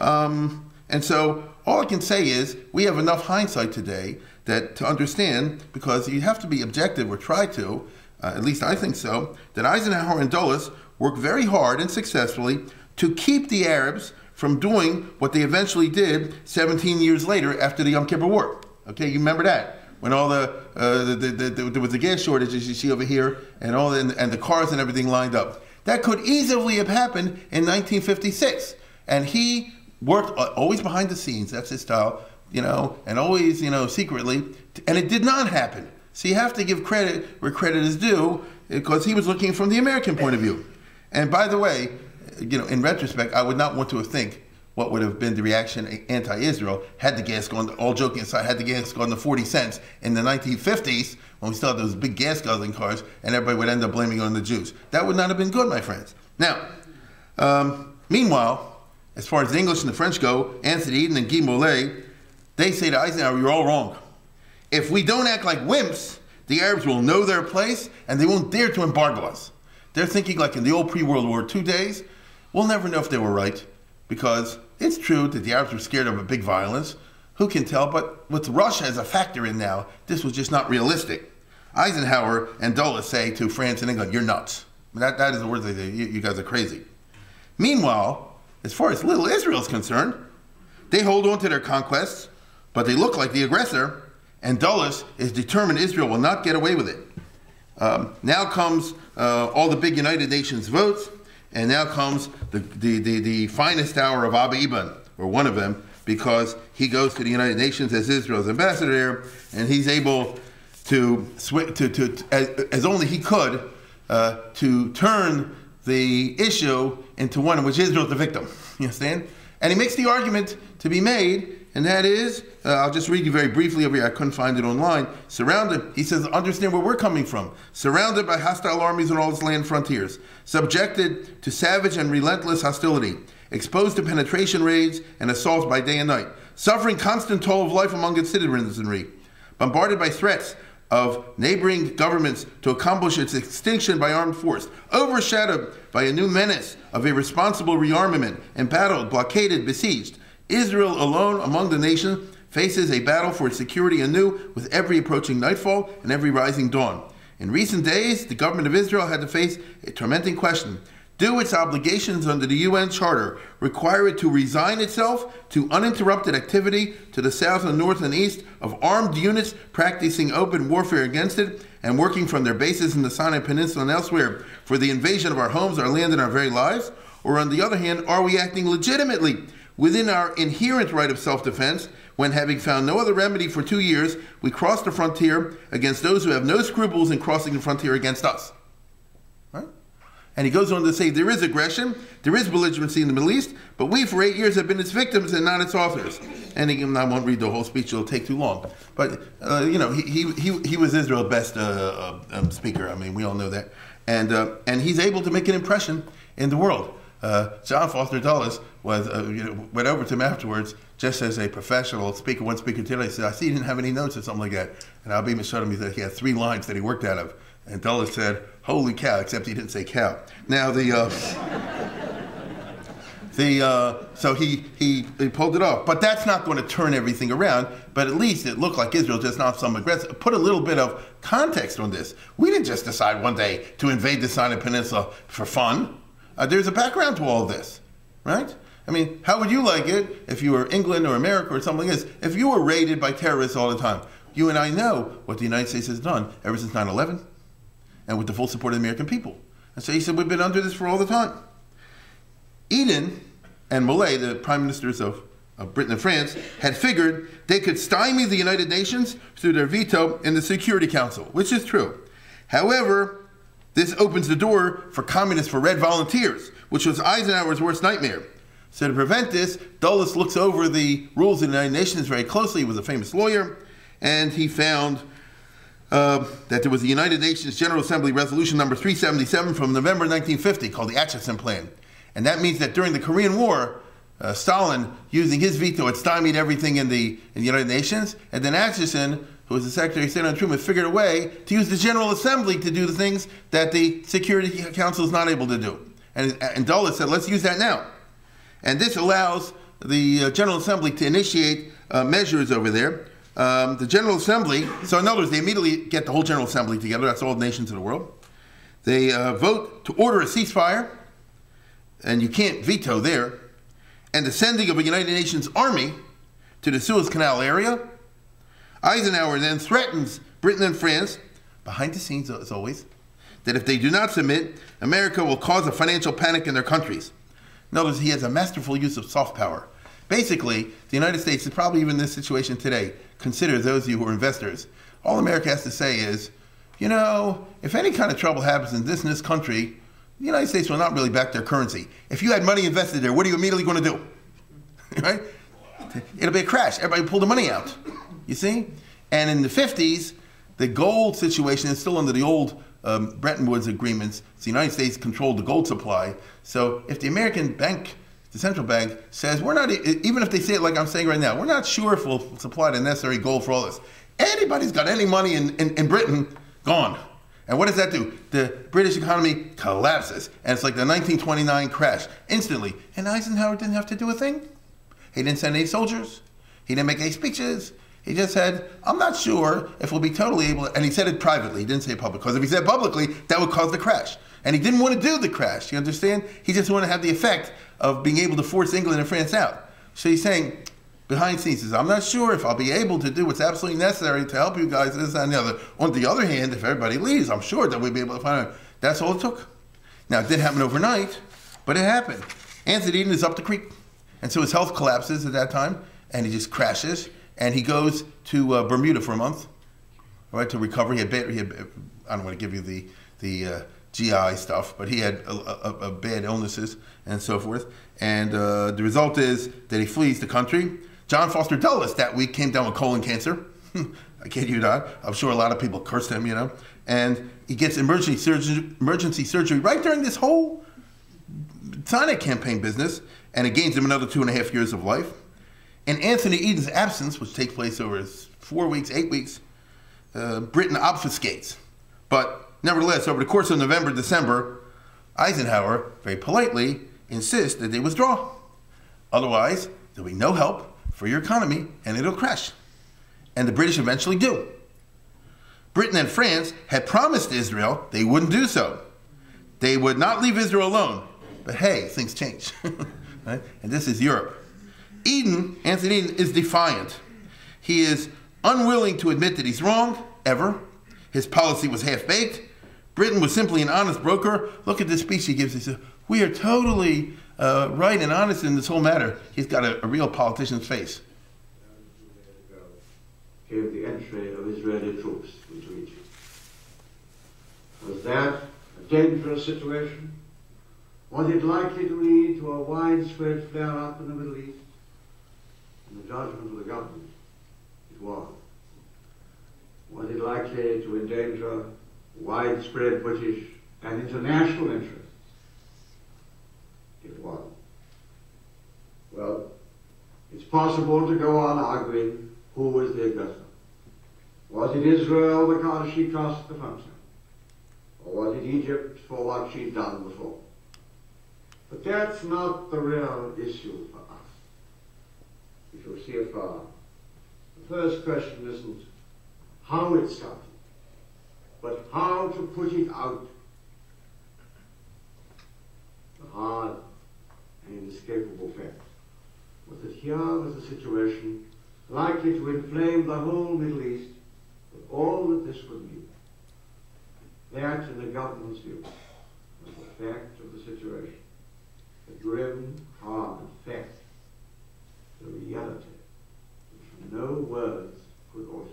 And so all I can say is we have enough hindsight today that to understand, because you have to be objective or try to, at least I think so, that Eisenhower and Dulles worked very hard and successfully to keep the Arabs from doing what they eventually did 17 years later after the Yom Kippur War. Okay, you remember that? When all there was the gas shortages you see over here, and all the cars and everything lined up. That could easily have happened in 1956. And he worked always behind the scenes, that's his style, you know, and always, you know, secretly, and it did not happen. So you have to give credit where credit is due, because he was looking from the American point of view. And by the way, you know, in retrospect, I would not want to think what would have been the reaction anti-Israel had the gas gone, all joking aside, had the gas gone to 40 cents in the 1950s when we still had those big gas-guzzling cars and everybody would end up blaming on the Jews. That would not have been good, my friends. Now, meanwhile, as far as the English and the French go, Anthony Eden and Guy Mollet, they say to Eisenhower, you're all wrong. If we don't act like wimps, the Arabs will know their place and they won't dare to embargo us. They're thinking like in the old pre-World War II days. We'll never know if they were right, because it's true that the Arabs were scared of a big violence. Who can tell? But with Russia as a factor in now, this was just not realistic. Eisenhower and Dulles say to France and England, you're nuts. That is the word they say, you guys are crazy. Meanwhile, as far as little Israel is concerned, they hold on to their conquests, but they look like the aggressor, and Dulles is determined Israel will not get away with it. Now comes all the big United Nations votes. And now comes the finest hour of Abba Eban, or one of them, because he goes to the United Nations as Israel's ambassador there, and he's able to, as only he could, to turn the issue into one in which Israel's the victim. You understand? And he makes the argument to be made, and that is, I'll just read you very briefly over here, I couldn't find it online. Surrounded, he says, understand where we're coming from. Surrounded by hostile armies on all its land frontiers. Subjected to savage and relentless hostility. Exposed to penetration raids and assaults by day and night. Suffering constant toll of life among its citizenry. Bombarded by threats of neighboring governments to accomplish its extinction by armed force, overshadowed by a new menace of irresponsible rearmament, embattled, blockaded, besieged. Israel alone among the nations faces a battle for its security anew with every approaching nightfall and every rising dawn. In recent days, the government of Israel had to face a tormenting question. Do its obligations under the UN Charter require it to resign itself to uninterrupted activity to the south and north and east of armed units practicing open warfare against it and working from their bases in the Sinai Peninsula and elsewhere for the invasion of our homes, our land, and our very lives? Or on the other hand, are we acting legitimately within our inherent right of self-defense when, having found no other remedy for 2 years, we cross the frontier against those who have no scruples in crossing the frontier against us? Right? And he goes on to say there is aggression, there is belligerency in the Middle East, but we for 8 years have been its victims and not its authors. And again, I won't read the whole speech, it'll take too long. But, you know, he was Israel's best speaker, I mean, we all know that. And he's able to make an impression in the world. John Foster Dulles was, you know, went over to him afterwards just as a professional speaker. One speaker today, he said, I see you didn't have any notes or something like that. And Abba Eban showed him, he said he had 3 lines that he worked out of. And Dulles said, holy cow, except he didn't say cow. Now, the So he pulled it off. But that's not going to turn everything around. But at least it looked like Israel, just not some aggressor. Put a little bit of context on this. We didn't just decide one day to invade the Sinai Peninsula for fun. There's a background to all this, right? I mean, how would you like it if you were England or America or something like this, if you were raided by terrorists all the time? You and I know what the United States has done ever since 9/11 and with the full support of the American people. And so he said, we've been under this for all the time. Eden and Mollet, the prime ministers of Britain and France, had figured they could stymie the United Nations through their veto in the Security Council, which is true. However, this opens the door for Communists for Red volunteers, which was Eisenhower's worst nightmare. So to prevent this, Dulles looks over the rules of the United Nations very closely. He was a famous lawyer, and he found that there was the United Nations General Assembly Resolution number 377 from November 1950 called the Atchison Plan. And that means that during the Korean War, Stalin, using his veto, had stymied everything in the United Nations. And then Atchison, who was the Secretary of State under Truman, figured a way to use the General Assembly to do the things that the Security Council is not able to do. And Dulles said, let's use that now. And this allows the General Assembly to initiate measures over there. The General Assembly, so in other words, they immediately get the whole General Assembly together. That's all the nations of the world. They vote to order a ceasefire. And you can't veto there, and the sending of a United Nations army to the Suez Canal area. Eisenhower then threatens Britain and France, behind the scenes as always, that if they do not submit, America will cause a financial panic in their countries. In other words, he has a masterful use of soft power. Basically, the United States is probably even in this situation today. Consider those of you who are investors. All America has to say is, you know, if any kind of trouble happens in this country, the United States will not really back their currency. If you had money invested there, what are you immediately going to do? Right? It'll be a crash. Everybody pull the money out. You see? And in the 50s, the gold situation is still under the old Bretton Woods agreements. So the United States controlled the gold supply. So if the American bank, the central bank, says, we're not, even if they say it like I'm saying right now, we're not sure if we'll supply the necessary gold for all this. Anybody's got any money in Britain, gone. And what does that do? The British economy collapses. And it's like the 1929 crash, instantly. And Eisenhower didn't have to do a thing. He didn't send any soldiers. He didn't make any speeches. He just said, I'm not sure if we'll be totally able to, and he said it privately, he didn't say it publicly, because if he said publicly, that would cause the crash. And he didn't want to do the crash, you understand? He just wanted to have the effect of being able to force England and France out. So he's saying, behind scenes, says, I'm not sure if I'll be able to do what's absolutely necessary to help you guys, this and the other. On the other hand, if everybody leaves, I'm sure that we'll be able to find out. That's all it took. Now, it didn't happen overnight, but it happened. Anthony Eden is up the creek. And so his health collapses at that time, and he just crashes, and he goes to Bermuda for a month, right, to recover. I don't want to give you the GI stuff, but he had a bad illnesses and so forth. And the result is that he flees the country. John Foster Dulles that week came down with colon cancer. I kid you not. I'm sure a lot of people cursed him, you know. And he gets emergency surgery right during this whole Sinai campaign business, and it gains him another 2.5 years of life. In Anthony Eden's absence, which takes place over 4 weeks, 8 weeks, Britain obfuscates. But nevertheless, over the course of November, December, Eisenhower very politely insists that they withdraw. Otherwise, there'll be no help for your economy, and it'll crash. And the British eventually do. Britain and France had promised Israel they wouldn't do so. They would not leave Israel alone. But hey, things change. Right? And this is Europe. Anthony Eden is defiant. He is unwilling to admit that he's wrong, ever. His policy was half-baked. Britain was simply an honest broker. Look at this speech he gives. He says, we are totally right and honest in this whole matter. He's got a real politician's face. Came the entry of Israeli troops into Egypt. Was that a dangerous situation? Was it likely to lead to a widespread flare-up in the Middle East? In the judgment of the government, it was. Was it likely to endanger widespread British and international interests? It was. Well, it's possible to go on arguing who was the aggressor. Was it Israel because she crossed the frontier? Or was it Egypt for what she'd done before? But that's not the real issue for us. If you see afar, the first question isn't how it started, but how to put it out. The hard and inescapable fact was that here was a situation likely to inflame the whole Middle East with all that this would mean. That, in the government's view, was the fact of the situation, the driven, hard fact, the reality, which no words could alter.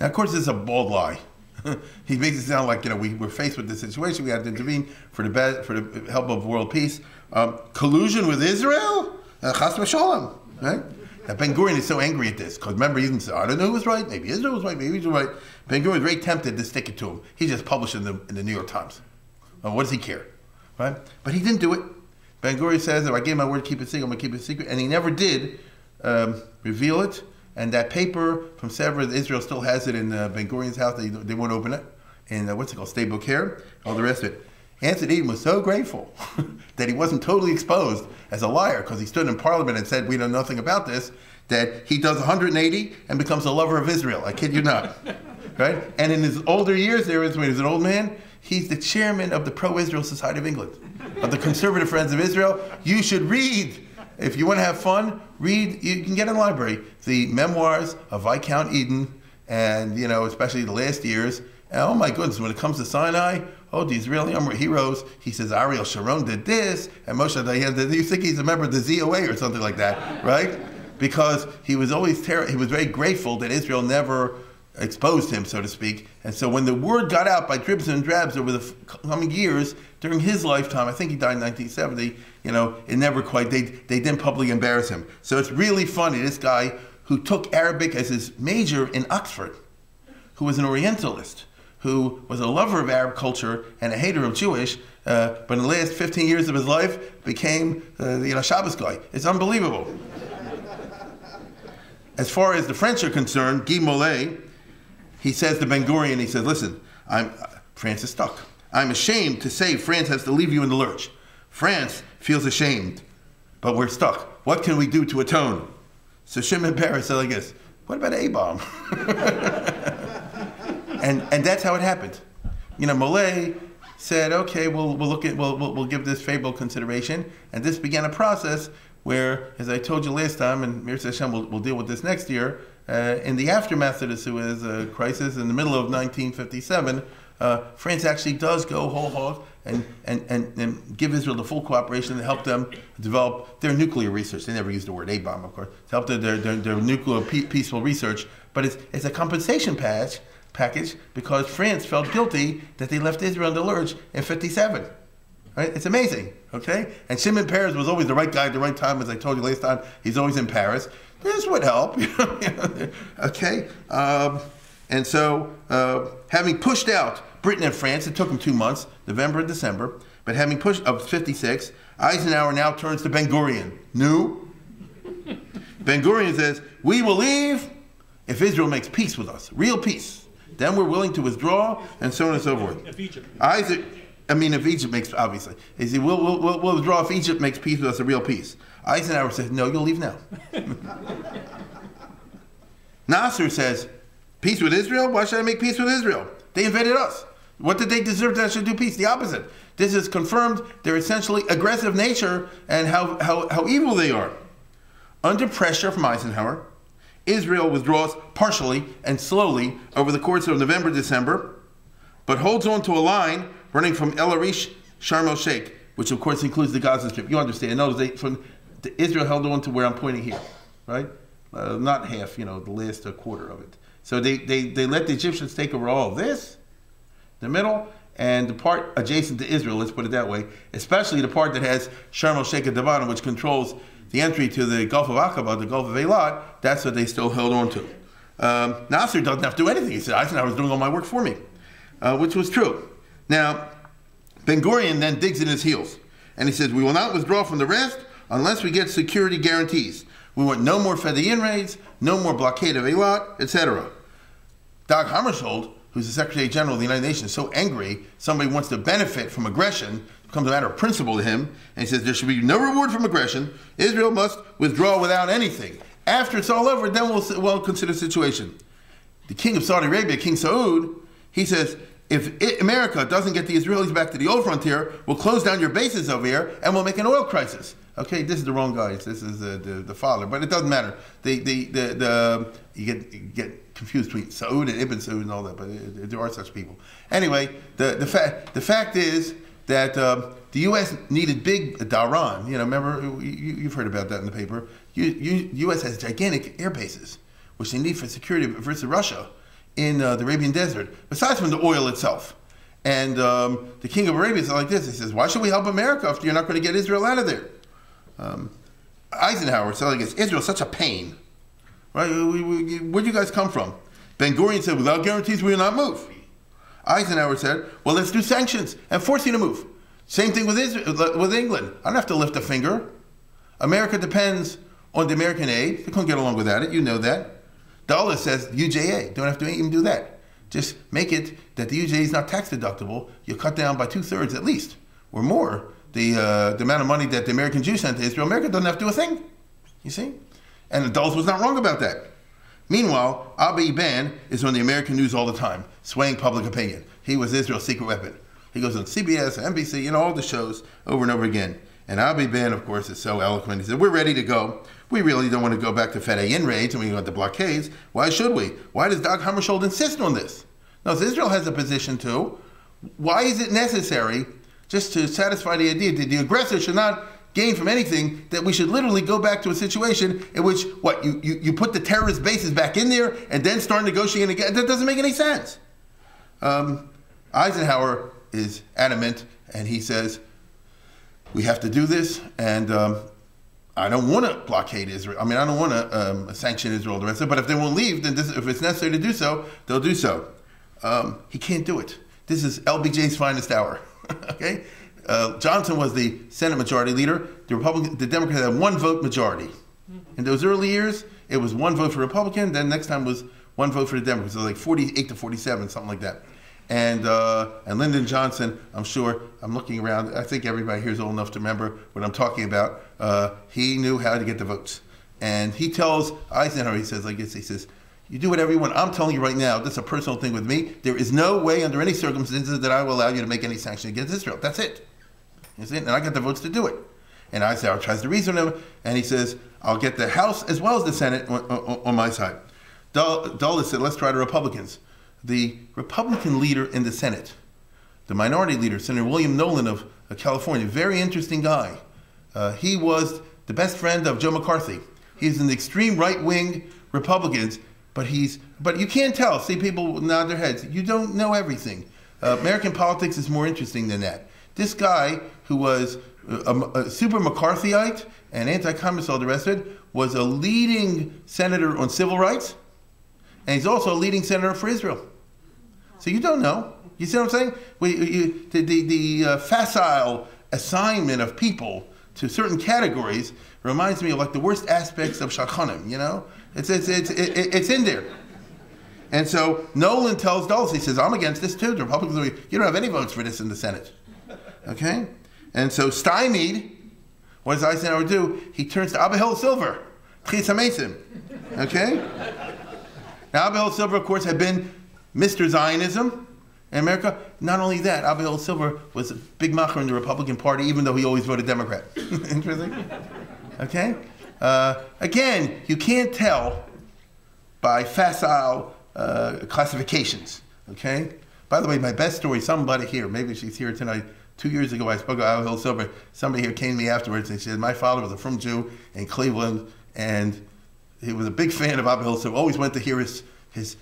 Now, of course, this is a bold lie. He makes it sound like, you know, we're faced with this situation. We have to intervene for the help of world peace. Collusion with Israel? Chas v'shalom, right? Now, Ben-Gurion is so angry at this, because remember, he didn't say, I don't know who was right, maybe Israel was right, maybe Israel was right. Ben-Gurion was very tempted to stick it to him. He just published in the New York Times. What does he care, right? But he didn't do it. Ben-Gurion says, if I gave my word to keep it secret, I'm going to keep it secret, and he never did reveal it. And that paper from Sevres, Israel still has it in Ben-Gurion's house. They won't open it. And what's it called? State Book here, all the rest of it. Anthony Eden was so grateful that he wasn't totally exposed as a liar, because he stood in Parliament and said, we know nothing about this, that he does 180 and becomes a lover of Israel. I kid you not. Right? And in his older years, there is, when he was an old man, he's the chairman of the Pro-Israel Society of England, of the Conservative Friends of Israel. You should read. If you want to have fun, read, you can get in the library, the memoirs of Viscount Eden, and, you know, especially the last years. And, oh my goodness, when it comes to Sinai, oh, the Israeli heroes, he says, Ariel Sharon did this, and Moshe Dayan did this. You think he's a member of the ZOA or something like that, right? Because he was always he was very grateful that Israel never exposed him, so to speak. And so when the word got out by dribs and drabs over the coming years, during his lifetime, I think he died in 1970, you know, it never quite, they didn't publicly embarrass him. So it's really funny, this guy who took Arabic as his major in Oxford, who was an Orientalist, who was a lover of Arab culture and a hater of Jewish, but in the last 15 years of his life became you know, Shabbos guy. It's unbelievable. As far as the French are concerned, Guy Mollet, he says to Ben-Gurion, he says, listen, France is stuck. I'm ashamed to say France has to leave you in the lurch. France feels ashamed, but we're stuck. What can we do to atone? So Shimon Peres said like this, what about A-bomb? and that's how it happened. You know, Mollet said, okay, we'll give this favorable consideration. And this began a process where, as I told you last time, and Mir Hashem we'll deal with this next year, in the aftermath of the Suez Crisis, in the middle of 1957, France actually does go whole hog and give Israel the full cooperation to help them develop their nuclear research. They never used the word A-bomb, of course, to help their nuclear peaceful research. But it's a compensation package because France felt guilty that they left Israel in the lurch in '57. Right? It's amazing, okay? And Shimon Peres was always the right guy at the right time, as I told you last time. He's always in Paris. This would help, okay? And so, having pushed out Britain and France, it took them 2 months, November and December, but having pushed up 56, Eisenhower now turns to Ben-Gurion. New? Ben-Gurion says, we will leave if Israel makes peace with us, real peace. Then we're willing to withdraw, and so on and so forth. If Egypt. If Egypt makes, obviously. He said, we'll withdraw if Egypt makes peace with us, a real peace. Eisenhower says, no, you'll leave now. Nasser says, peace with Israel? Why should I make peace with Israel? They invaded us. What did they deserve that I should do peace? The opposite. This is confirmed their essentially aggressive nature and how evil they are. Under pressure from Eisenhower, Israel withdraws partially and slowly over the course of November, December, but holds on to a line running from El Arish, Sharm el-Sheikh, which of course includes the Gaza Strip. You understand. Notice Israel held on to where I'm pointing here, right? Not half, you know, the last quarter of it. So they let the Egyptians take over all of this, the middle, and the part adjacent to Israel, let's put it that way, especially the part that has Sharm el-Sheikh at the bottom, which controls the entry to the Gulf of Aqaba, the Gulf of Eilat. That's what they still held on to. Nasser doesn't have to do anything. He said, Eisenhower was doing all my work for me, which was true. Now, Ben-Gurion then digs in his heels, and he says, we will not withdraw from the rest unless we get security guarantees. We want no more Fedayeen raids, no more blockade of Eilat, etc. Dag Hammarskjöld, who's the Secretary General of the United Nations, is so angry somebody wants to benefit from aggression, becomes a matter of principle to him, and he says there should be no reward from aggression. Israel must withdraw without anything. After it's all over, then we'll consider the situation. The king of Saudi Arabia, King Saud, he says, if America doesn't get the Israelis back to the old frontier, we'll close down your bases over here and we'll make an oil crisis. Okay, this is the wrong guy. This is the father, but it doesn't matter. You get confused between Saud and Ibn Saud and all that, but there are such people. Anyway, the fact is that the U.S. needed big Dharan. You know, remember you've heard about that in the paper. U.S. has gigantic air bases, which they need for security versus Russia in the Arabian Desert. Besides from the oil itself. And the King of Arabia is like this. He says, "Why should we help America if you're not going to get Israel out of there?" Eisenhower said, Israel's such a pain. Right? Where'd you guys come from? Ben-Gurion said, without guarantees, we will not move. Eisenhower said, well, let's do sanctions and force you to move. Same thing with Israel, with England. I don't have to lift a finger. America depends on the American aid. They couldn't get along without it. You know that. Dulles says, UJA, don't have to even do that. Just make it that the UJA is not tax deductible. You'll cut down by 2/3 at least, or more, the amount of money that the American Jews sent to Israel. America doesn't have to do a thing, you see? And Dulles was not wrong about that. Meanwhile, Abba Eban is on the American news all the time, swaying public opinion. He was Israel's secret weapon. He goes on CBS, NBC, all the shows over and over again. And Abba Eban, of course, is so eloquent. He said, we're ready to go. We really don't want to go back to Fedayeen raids and we want the blockades. Why should we? Why does Dag Hammarskjöld insist on this? Now, if Israel has a position too, why is it necessary just to satisfy the idea that the aggressor should not gain from anything, that we should literally go back to a situation in which, what, you put the terrorist bases back in there and then start negotiating again? That doesn't make any sense. Eisenhower is adamant, and he says, we have to do this, and I don't want to blockade Israel. I mean, I don't want to sanction Israel, the rest of it, but if they won't leave, then if it's necessary to do so, they'll do so. He can't do it. This is LBJ's finest hour. Okay, Johnson was the Senate majority leader. The Democrats had one vote majority. In those early years, it was one vote for Republican. Then next time was one vote for the Democrats. It was like 48 to 47, something like that. And Lyndon Johnson, I'm sure. I'm looking around. I think everybody here is old enough to remember what I'm talking about. He knew how to get the votes. And he tells Eisenhower, he says, you do whatever you want. I'm telling you right now, this is a personal thing with me. There is no way under any circumstances that I will allow you to make any sanction against Israel. That's it. You see? And I got the votes to do it. And Eisenhower tries to reason him, and he says, I'll get the House as well as the Senate on my side. Dulles said, let's try the Republicans. The Republican leader in the Senate, the minority leader, Senator William Nolan of California, very interesting guy. He was the best friend of Joe McCarthy. He's an extreme right-wing Republicans. But you can't tell. See, people nod their heads. You don't know everything. American politics is more interesting than that. This guy, who was a super McCarthyite and anti-communist, all the rest of it, was a leading senator on civil rights, and he's also a leading senator for Israel. So you don't know. You see what I'm saying? The facile assignment of people to certain categories reminds me of like the worst aspects of Shulchan Aruch, you know? It's in there. And so Nolan tells Dulles, he says, I'm against this too. The Republicans are, you don't have any votes for this in the Senate. Okay? And so stymied, what does Eisenhower do? He turns to Abba Hillel Silver. Okay? Now, Abba Hillel Silver, of course, had been Mr. Zionism in America. Not only that, Abba Hillel Silver was a big macher in the Republican Party, even though he always voted Democrat. Interesting? Okay? Again, you can't tell by facile classifications, okay? By the way, my best story, somebody here, maybe she's here tonight, 2 years ago I spoke to Abba Hillel Silver, somebody here came to me afterwards and she said, my father was a frum Jew in Cleveland and he was a big fan of Abba Hillel Silver, always went to hear his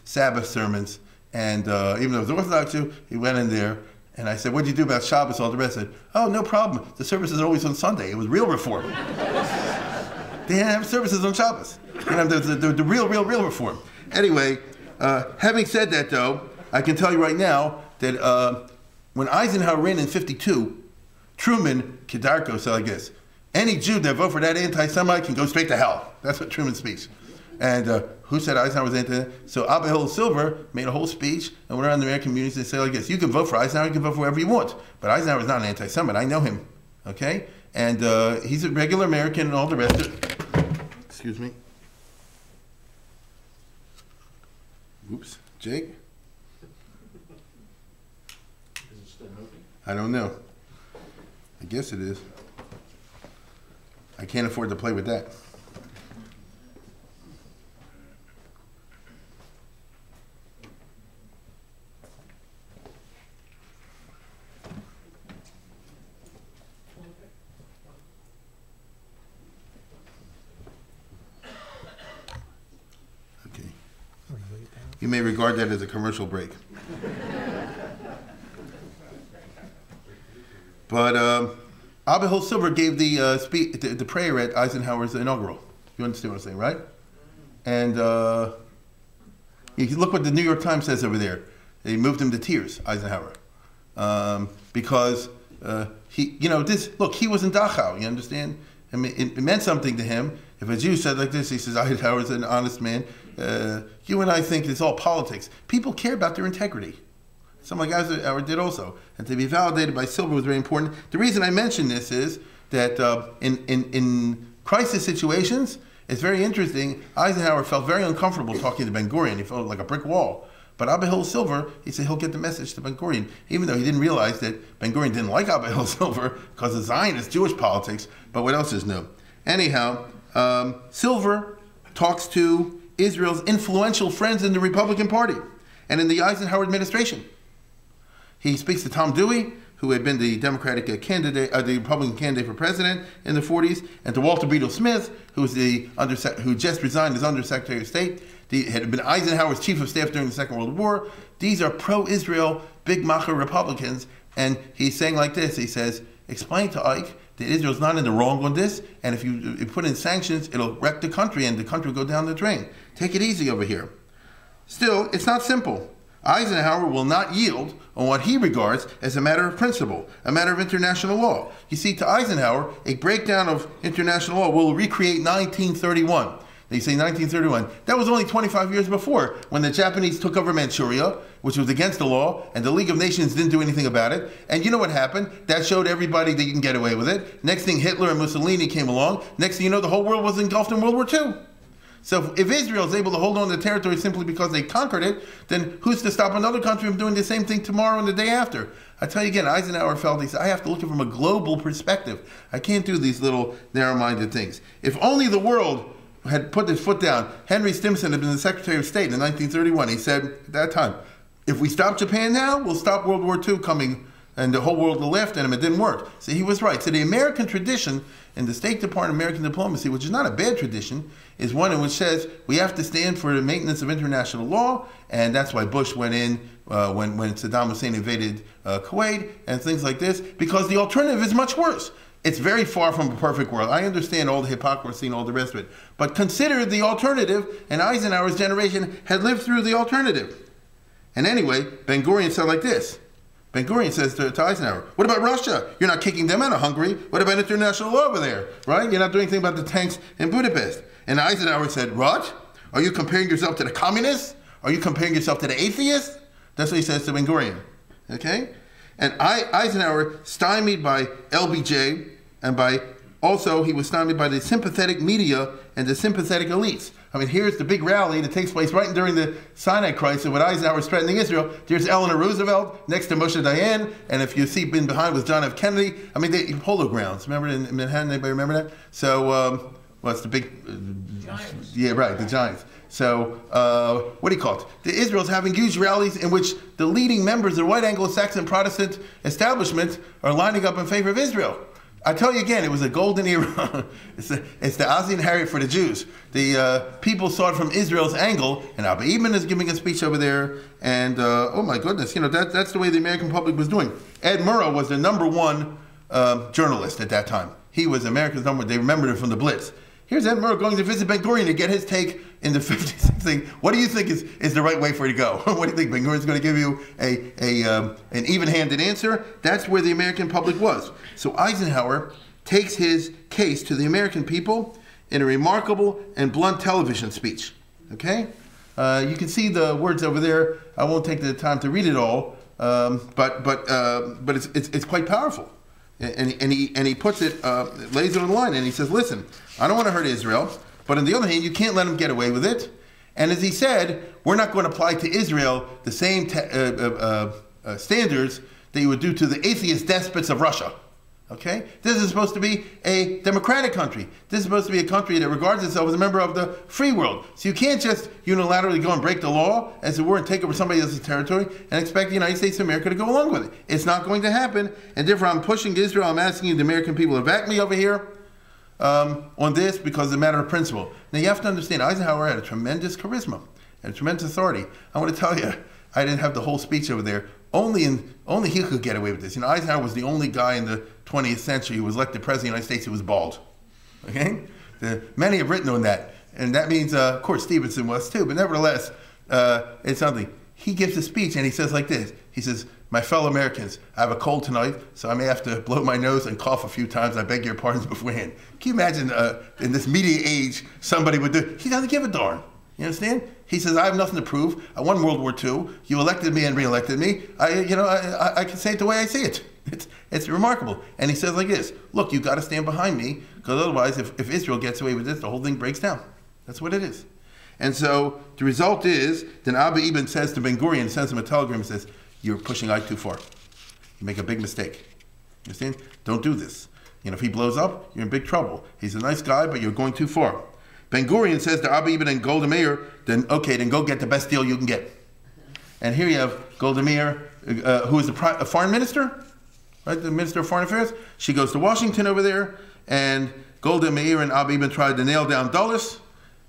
Sabbath sermons, and even though he was an Orthodox Jew, he went in there. And I said, what do you do about Shabbos, all the rest? I said, oh, no problem, the services are always on Sunday. It was real reform. They didn't have services on Shabbos. You know, the real reform. Anyway, having said that, though, I can tell you right now that when Eisenhower ran in '52, Truman Kedarko said like this, any Jew that voted for that anti-Semite can go straight to hell. That's what Truman's speech. And who said Eisenhower was anti-Semitic? So Abba Hillel Silver made a whole speech and went around the American communities and said like this: you can vote for Eisenhower, you can vote for whoever you want, but Eisenhower is not an anti-Semite. I know him, okay? And he's a regular American and all the rest of it. Excuse me. Oops, Jake? Is it still open? I don't know. I guess it is. I can't afford to play with that. You may regard that as a commercial break. But Abba Hillel Silver gave the prayer at Eisenhower's inaugural. You understand what I'm saying, right? And if you look what the New York Times says over there. They moved him to tears, Eisenhower, because he, you know, this look. He was in Dachau. You understand? I mean, it meant something to him. If a Jew said like this, he says, Eisenhower's an honest man. You and I think it's all politics. People care about their integrity. Some like Eisenhower did also. And to be validated by Silver was very important. The reason I mention this is that in crisis situations, it's very interesting. Eisenhower felt very uncomfortable talking to Ben-Gurion. He felt like a brick wall. But Abba Hillel Silver, he said he'll get the message to Ben-Gurion, even though he didn't realize that Ben-Gurion didn't like Abba Hillel Silver because of Zionist Jewish politics. But what else is new? Anyhow, Silver talks to Israel's influential friends in the Republican Party and in the Eisenhower administration. He speaks to Tom Dewey, who had been the Democratic candidate, the Republican candidate for president in the 40s, and to Walter Beadle Smith, who was who just resigned as Undersecretary of State, had been Eisenhower's chief of staff during the Second World War. These are pro-Israel, big macher Republicans, and he's saying like this, he says, explain to Ike that Israel's not in the wrong on this, and if you put in sanctions, it'll wreck the country, and the country will go down the drain. Take it easy over here. Still, it's not simple. Eisenhower will not yield on what he regards as a matter of principle, a matter of international law. You see, to Eisenhower, a breakdown of international law will recreate 1931. They say 1931. That was only 25 years before, when the Japanese took over Manchuria, which was against the law, and the League of Nations didn't do anything about it. And you know what happened? That showed everybody they can get away with it. Next thing, Hitler and Mussolini came along. Next thing you know, the whole world was engulfed in World War II. So if Israel is able to hold on to the territory simply because they conquered it, then who's to stop another country from doing the same thing tomorrow and the day after? I tell you again, Eisenhower felt, he said, I have to look at it from a global perspective. I can't do these little narrow-minded things. If only the world had put his foot down. Henry Stimson had been the Secretary of State in 1931. He said at that time, if we stop Japan now, we'll stop World War II coming, and the whole world laughed at him. It didn't work. So he was right. So the American tradition in the State Department of American diplomacy, which is not a bad tradition, is one in which says we have to stand for the maintenance of international law, and that's why Bush went in when Saddam Hussein invaded Kuwait and things like this, because the alternative is much worse. It's very far from a perfect world. I understand all the hypocrisy and all the rest of it. But consider the alternative, and Eisenhower's generation had lived through the alternative. And anyway, Ben-Gurion said like this. Ben-Gurion says to Eisenhower, what about Russia? You're not kicking them out of Hungary. What about international law over there, right? You're not doing anything about the tanks in Budapest. And Eisenhower said, what? Are you comparing yourself to the communists? Are you comparing yourself to the atheists? That's what he says to Ben-Gurion, okay? And Eisenhower, stymied by LBJ, and by also he was stymied by the sympathetic media and the sympathetic elites. I mean, here's the big rally that takes place right during the Sinai Crisis when Eisenhower's threatening Israel. There's Eleanor Roosevelt next to Moshe Dayan, and if you see in behind was John F. Kennedy. I mean, the Polo Grounds. Remember in Manhattan? Anybody remember that? So, well, it's the big Giants. Yeah, right, the Giants. So, what do you call it? Israel's having huge rallies in which the leading members of the white Anglo-Saxon Protestant establishment are lining up in favor of Israel. I tell you again, it was a golden era. It's the Ozzie and Harriet for the Jews. The people saw it from Israel's angle, and Abba Eban is giving a speech over there, and oh my goodness, you know, that's the way the American public was doing. Ed Murrow was the #1 journalist at that time. He was America's #1, they remembered him from the Blitz. Here's Ed Murrow going to visit Ben-Gurion to get his take in the 50s. Thing. What do you think is the right way for you to go? What do you think? Ben-Gurion's going to give you an even-handed answer? That's where the American public was. So Eisenhower takes his case to the American people in a remarkable and blunt television speech. Okay? You can see the words over there. I won't take the time to read it all, but it's quite powerful. And he puts it, lays it on the line, and he says, listen, I don't want to hurt Israel, but on the other hand, you can't let them get away with it. And as he said, we're not going to apply to Israel the same standards that you would do to the atheist despots of Russia. Okay? This is supposed to be a democratic country. This is supposed to be a country that regards itself as a member of the free world. So you can't just unilaterally go and break the law, as it were, and take over somebody else's territory and expect the United States of America to go along with it. It's not going to happen. And therefore, I'm pushing Israel. I'm asking you, the American people, to back me over here on this, because it's a matter of principle. Now, you have to understand, Eisenhower had a tremendous charisma and a tremendous authority. I want to tell you, I didn't have the whole speech over there. Only he could get away with this. You know, Eisenhower was the only guy in the 20th century who was elected president of the United States who was bald. Okay? Many have written on that. And that means, of course, Stevenson was too, but nevertheless, it's something. He gives a speech and he says like this. He says, my fellow Americans, I have a cold tonight, so I may have to blow my nose and cough a few times. I beg your pardons beforehand. Can you imagine in this media age somebody would do? He doesn't give a darn. You understand? He says, I have nothing to prove. I won World War II. You elected me and re-elected me. I can say it the way I see it. It's remarkable. And he says like this, look, you've got to stand behind me, because otherwise if Israel gets away with this, the whole thing breaks down. That's what it is. And so the result is, then Abba Eban says to Ben-Gurion, sends him a telegram and says, you're pushing too far. You make a big mistake. You understand? Don't do this. You know, if he blows up, you're in big trouble. He's a nice guy, but you're going too far. Ben-Gurion says to Abba Eban and Golda Meir, then, okay, then go get the best deal you can get. And here you have Golda Meir, who is a foreign minister, right? The Minister of Foreign Affairs. She goes to Washington over there, and Golda Meir and Abba Eban tried to nail down Dulles,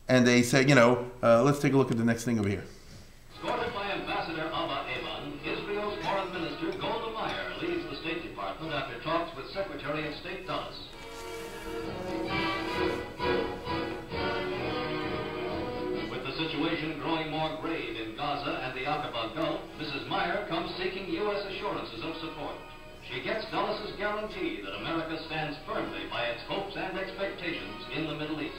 and they said, you know, let's take a look at the next thing over here. Escorted by Ambassador Abba Eban, Israel's Foreign Minister Golda Meir leaves the State Department after talks with Secretary of State Dulles. Situation growing more grave in Gaza and the Aqaba Gulf, Mrs. Meyer comes seeking U.S. assurances of support. She gets Dulles' guarantee that America stands firmly by its hopes and expectations in the Middle East.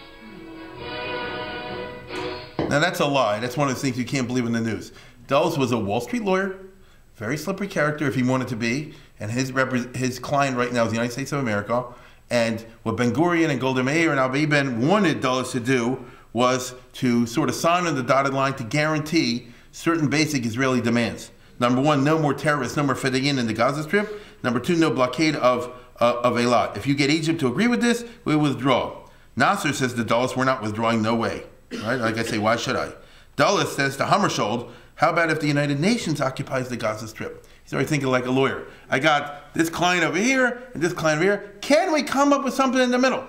Now that's a lie. That's one of the things you can't believe in the news. Dulles was a Wall Street lawyer, very slippery character if he wanted to be, and his client right now is the United States of America. And what Ben-Gurion and Golda Meir and Abba Eban wanted Dulles to do was to sort of sign on the dotted line to guarantee certain basic Israeli demands. Number one, no more terrorists, no more Fedayeen in the Gaza Strip. Number two, no blockade of Eilat. If you get Egypt to agree with this, we withdraw. Nasser says to Dulles, we're not withdrawing, no way. Right? Like I say, why should I? Dulles says to Hammarskjöld, how about if the United Nations occupies the Gaza Strip? He's already thinking like a lawyer. I got this client over here and this client over here. Can we come up with something in the middle?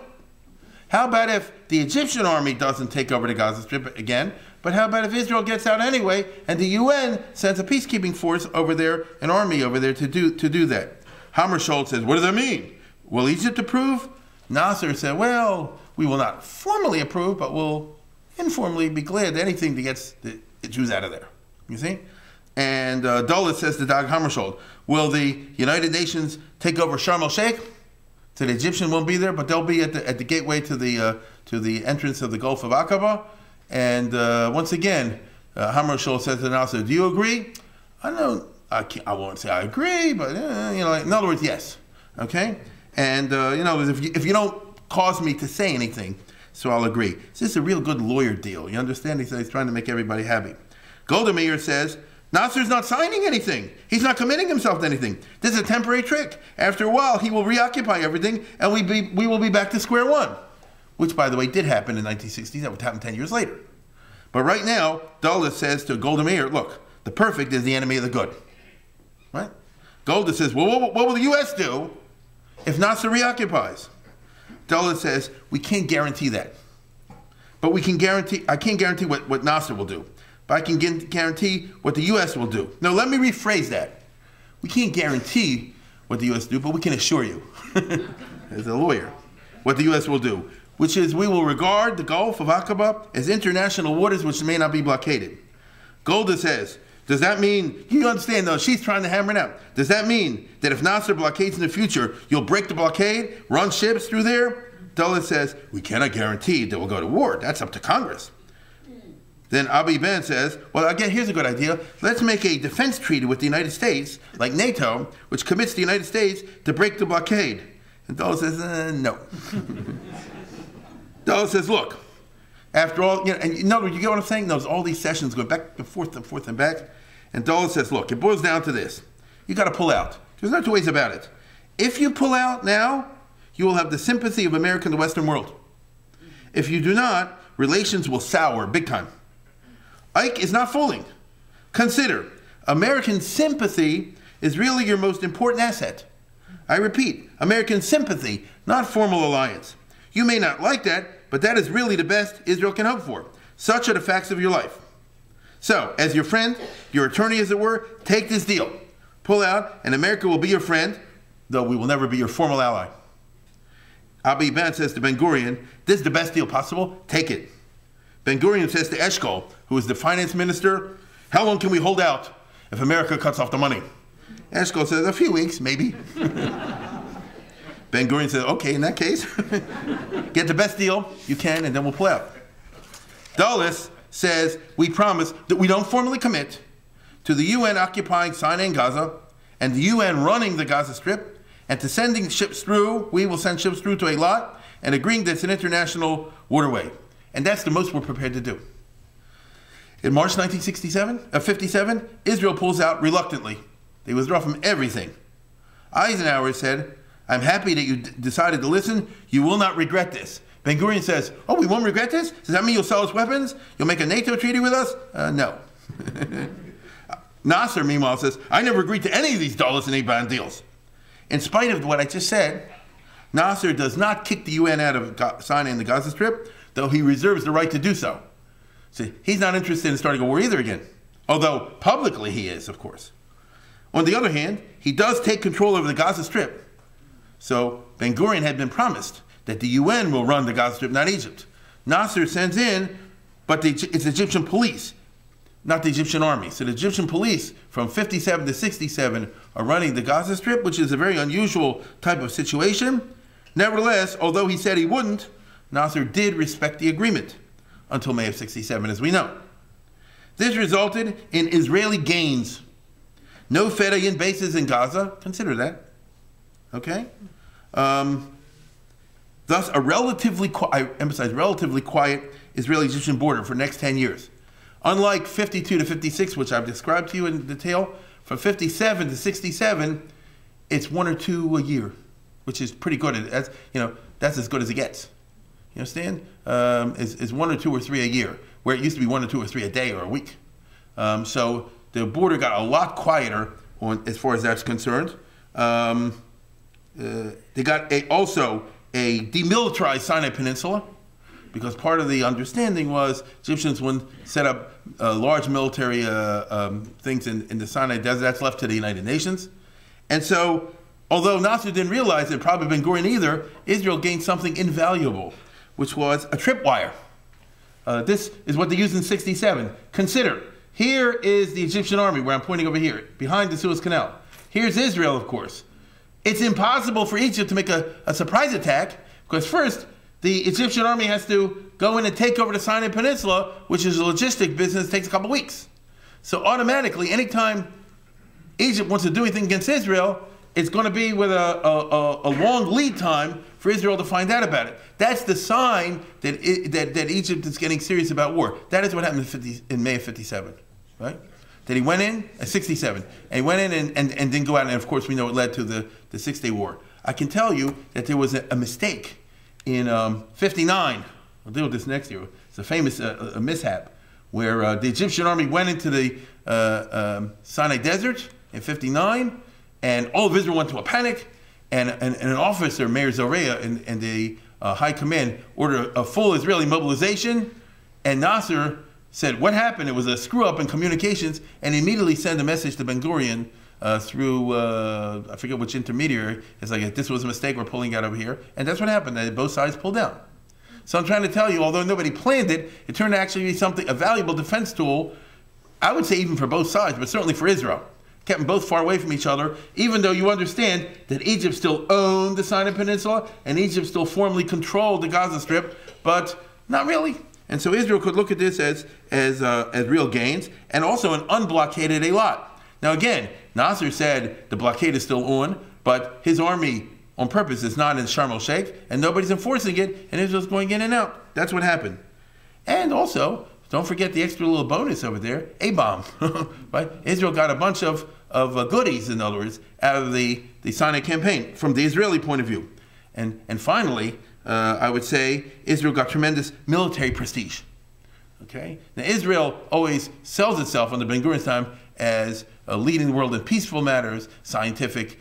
How about if the Egyptian army doesn't take over the Gaza Strip again? But how about if Israel gets out anyway and the UN sends a peacekeeping force over there, an army over there to do that? Hammarskjöld says, what does that mean? Will Egypt approve? Nasser said, well, we will not formally approve, but we'll informally be glad to anything that gets the Jews out of there. You see? And Dulles says to Dag Hammarskjöld, will the United Nations take over Sharm el-Sheikh? So the Egyptian won't be there, but they'll be at the gateway to the entrance of the Gulf of Aqaba. And once again, Hammarskjöld says to Nasser, do you agree? I don't know, I won't say I agree, but you know, in other words, yes. Okay? And you know, if you don't cause me to say anything, so I'll agree. So this is a real good lawyer deal. You understand? He says he's trying to make everybody happy. Golda Meir says, Nasser's not signing anything. He's not committing himself to anything. This is a temporary trick. After a while, he will reoccupy everything, and we will be back to square one, which, by the way, did happen in the 1960s. That would happen 10 years later. But right now, Dulles says to Golda Meir, look, the perfect is the enemy of the good. Right? Golda says, well, what will the U.S. do if Nasser reoccupies? Dulles says, we can't guarantee that. But we can guarantee, I can't guarantee what Nasser will do. But I can guarantee what the U.S. will do. No, let me rephrase that. We can't guarantee what the U.S. do, but we can assure you, as a lawyer, what the U.S. will do, which is we will regard the Gulf of Aqaba as international waters which may not be blockaded. Golda says, does that mean, you understand though, she's trying to hammer it out. Does that mean that if Nasser blockades in the future, you'll break the blockade, run ships through there? Dulles says, we cannot guarantee that we'll go to war. That's up to Congress. Then Abba Eban says, well, again, here's a good idea. Let's make a defense treaty with the United States, like NATO, which commits the United States to break the blockade. And Dulles says, no. Dulles says, look, after all, you know, and you get what I'm saying? There's all these sessions going back and forth and back. And Dulles says, look, it boils down to this. You got to pull out. There's no two ways about it. If you pull out now, you will have the sympathy of America and the Western world. If you do not, relations will sour big time. Ike is not fooling. Consider, American sympathy is really your most important asset. I repeat, American sympathy, not formal alliance. You may not like that, but that is really the best Israel can hope for. Such are the facts of your life. So, as your friend, your attorney as it were, take this deal. Pull out, and America will be your friend, though we will never be your formal ally. Abba Eban says to Ben-Gurion, this is the best deal possible, take it. Ben-Gurion says to Eshkol, who is the finance minister, how long can we hold out if America cuts off the money? Eshkol says, a few weeks, maybe. Ben-Gurion says, okay, in that case, get the best deal you can and then we'll pull out. Dulles says, we promise that we don't formally commit to the UN occupying Sinai and Gaza and the UN running the Gaza Strip and to sending ships through, we will send ships through to a lot and agreeing that it's an international waterway. And that's the most we're prepared to do. In March 1957, Israel pulls out reluctantly. They withdraw from everything. Eisenhower said, I'm happy that you decided to listen. You will not regret this. Ben-Gurion says, oh, we won't regret this? Does that mean you'll sell us weapons? You'll make a NATO treaty with us? No. Nasser, meanwhile, says, I never agreed to any of these Dulles and Eban deals. In spite of what I just said, Nasser does not kick the UN out of Sinai and the Gaza Strip, though he reserves the right to do so. See, he's not interested in starting a war either again, although publicly he is, of course. On the other hand, he does take control over the Gaza Strip. So Ben-Gurion had been promised that the UN will run the Gaza Strip, not Egypt. Nasser sends in, but it's Egyptian police, not the Egyptian army. So the Egyptian police from 57 to 67 are running the Gaza Strip, which is a very unusual type of situation. Nevertheless, although he said he wouldn't, Nasser did respect the agreement until May of 67, as we know. This resulted in Israeli gains. No Fedayeen bases in Gaza, consider that, okay? Thus, a relatively, I emphasize, relatively quiet Israeli-Egyptian border for the next 10 years. Unlike 52 to 56, which I've described to you in detail, from 57 to 67, it's one or two a year, which is pretty good. That's, you know, that's as good as it gets. You understand? Is one or two or three a year, where it used to be one or two or three a day or a week. So the border got a lot quieter on, as far as that's concerned. They got also a demilitarized Sinai Peninsula, because part of the understanding was Egyptians wouldn't set up large military things in the Sinai Desert. That's left to the United Nations. And so, although Nasser didn't realize it, probably Ben-Gurion either, Israel gained something invaluable, which was a tripwire. This is what they used in 67. Consider, here is the Egyptian army, where I'm pointing over here, behind the Suez Canal. Here's Israel, of course. It's impossible for Egypt to make a surprise attack, because first, the Egyptian army has to go in and take over the Sinai Peninsula, which is a logistic business, takes a couple weeks. So automatically, anytime Egypt wants to do anything against Israel, it's going to be with a long lead time for Israel to find out about it. That's the sign that, that Egypt is getting serious about war. That is what happened in May of 57, right? That he went in, 67, and he went in and didn't go out, and of course we know it led to the Six-Day War. I can tell you that there was a mistake in 59, we'll deal with this next year, it's a famous a mishap, where the Egyptian army went into the Sinai Desert in 59, and all of Israel went to a panic, And an officer, Mayor Zorea, and the high command ordered a full Israeli mobilization. And Nasser said, what happened? It was a screw-up in communications, and immediately sent a message to Ben-Gurion through, I forget which intermediary. It's like, this was a mistake, we're pulling out over here. And that's what happened, that both sides pulled down. So I'm trying to tell you, although nobody planned it, it turned out actually to be something, a valuable defense tool, I would say even for both sides, but certainly for Israel. kept them both far away from each other, even though you understand that Egypt still owned the Sinai Peninsula and Egypt still formally controlled the Gaza Strip, but not really. And so Israel could look at this as real gains, and also an unblockaded Eilat. Now again, Nasser said the blockade is still on, but his army on purpose is not in Sharm el-Sheikh, and nobody's enforcing it, and Israel's going in and out. That's what happened. And also, don't forget the extra little bonus over there, a bomb. Right? Israel got a bunch of goodies, in other words, out of the Sinai campaign from the Israeli point of view. And finally, I would say Israel got tremendous military prestige. Okay? Now, Israel always sells itself on the Ben-Gurion's time as leading the world in peaceful matters, scientific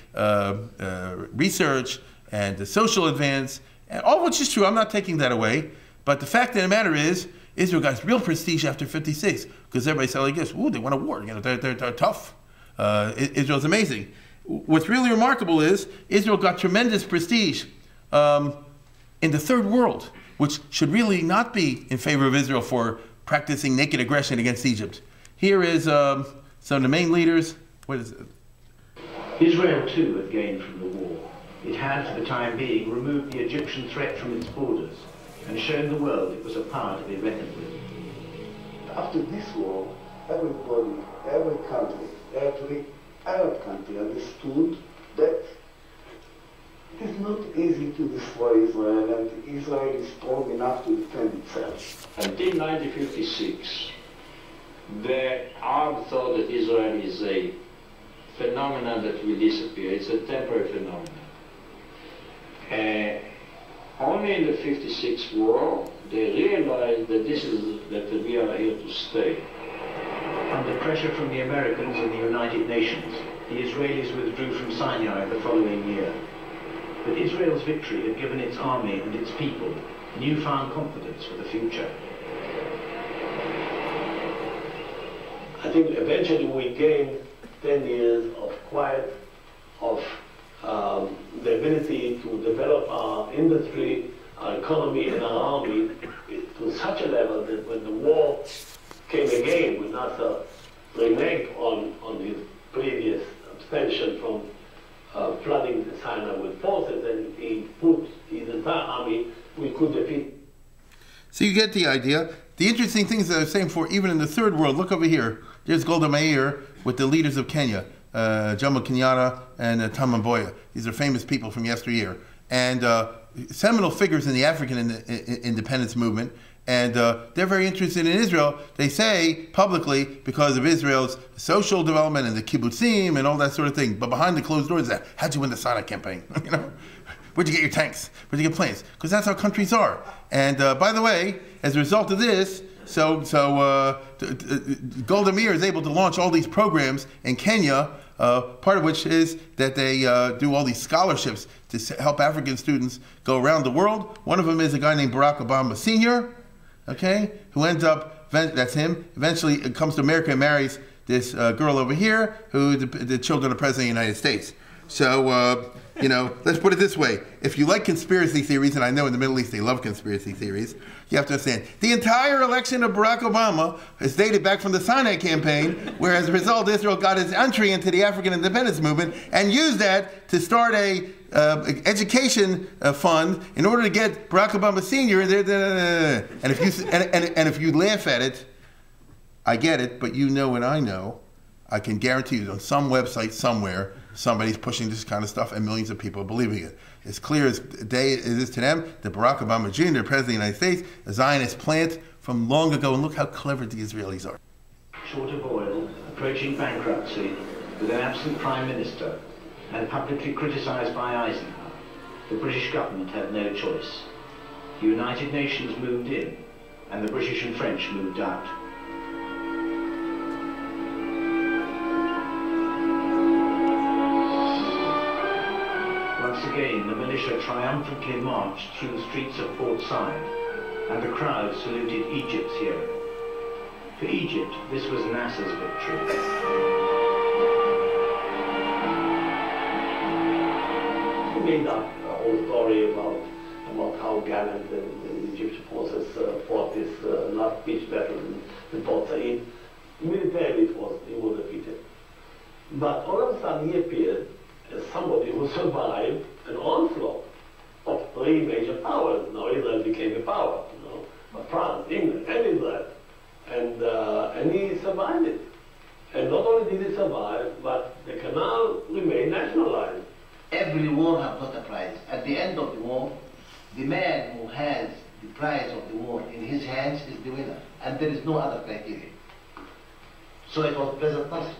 research, and the social advance, and all which is true. I'm not taking that away. But the fact of the matter is, Israel got real prestige after 56, because everybody said like this, ooh, they won a war, you know, they're tough. Israel's amazing. What's really remarkable is Israel got tremendous prestige in the Third World, which should really not be in favor of Israel for practicing naked aggression against Egypt. Here is some of the main leaders. What is it? Israel, too, had gained from the war. It had, for the time being, removed the Egyptian threat from its borders and shown the world it was a power to be reckoned with. After this war, everybody, every country, every Arab country understood that it is not easy to destroy Israel, and Israel is strong enough to defend itself. Until 1956, the Arab thought that Israel is a phenomenon that will disappear. It's a temporary phenomenon. Only in the 56 war, they realized that we are here to stay. Under pressure from the Americans and the United Nations, the Israelis withdrew from Sinai the following year. But Israel's victory had given its army and its people newfound confidence for the future. I think eventually we gained 10 years of quiet, of the ability to develop our industry, our economy, and our army to such a level that when the war came again, when Nasser reneged on his previous abstention from flooding Sinai with forces, and he put his entire army, we could defeat. So you get the idea. The interesting things that I was saying before, even in the Third World, look over here. There's Golda Meir with the leaders of Kenya. Jomo Kenyatta and Thabo Mboya. These are famous people from yesteryear. And seminal figures in the African independence movement. And they're very interested in Israel. They say publicly because of Israel's social development and the kibbutzim and all that sort of thing. But behind the closed doors, how'd you win the Sinai campaign? You know? Where'd you get your tanks? Where'd you get planes? Because that's how countries are. And by the way, as a result of this, Golda Meir is able to launch all these programs in Kenya, part of which is that they do all these scholarships to help African students go around the world. One of them is a guy named Barack Obama Sr., okay, who ends up, that's him, eventually comes to America and marries this girl over here, who the children of President of the United States. So, you know, let's put it this way. If you like conspiracy theories, and I know in the Middle East they love conspiracy theories, you have to understand, the entire election of Barack Obama is dated back from the Sinai campaign, where as a result Israel got its entry into the African independence movement and used that to start a education fund in order to get Barack Obama Sr. And if you laugh at it, I get it, but you know and I know, I can guarantee you on some website somewhere, somebody's pushing this kind of stuff, and millions of people are believing it. It's clear as day it is to them that Barack Obama Jr., President of the United States, a Zionist plant from long ago, and look how clever the Israelis are. Short of oil, approaching bankruptcy, with an absent prime minister, and publicly criticized by Eisenhower, the British government had no choice. The United Nations moved in, and the British and French moved out. Once again, the militia triumphantly marched through the streets of Port Said, and the crowd saluted Egypt's hero. For Egypt, this was Nasser's victory. We made up a whole story about how gallant the Egyptian forces fought this last pitched battle in Port Said. Militarily, it was defeated. But all of a sudden he appeared as somebody who survived an onslaught of three major powers. Now Israel became a power, you know, but France, England, and Israel. And he survived it. And not only did he survive, but the canal remained nationalized. Every war has got a prize. At the end of the war, the man who has the prize of the war in his hands is the winner. And there is no other criteria. So it was President Nasser.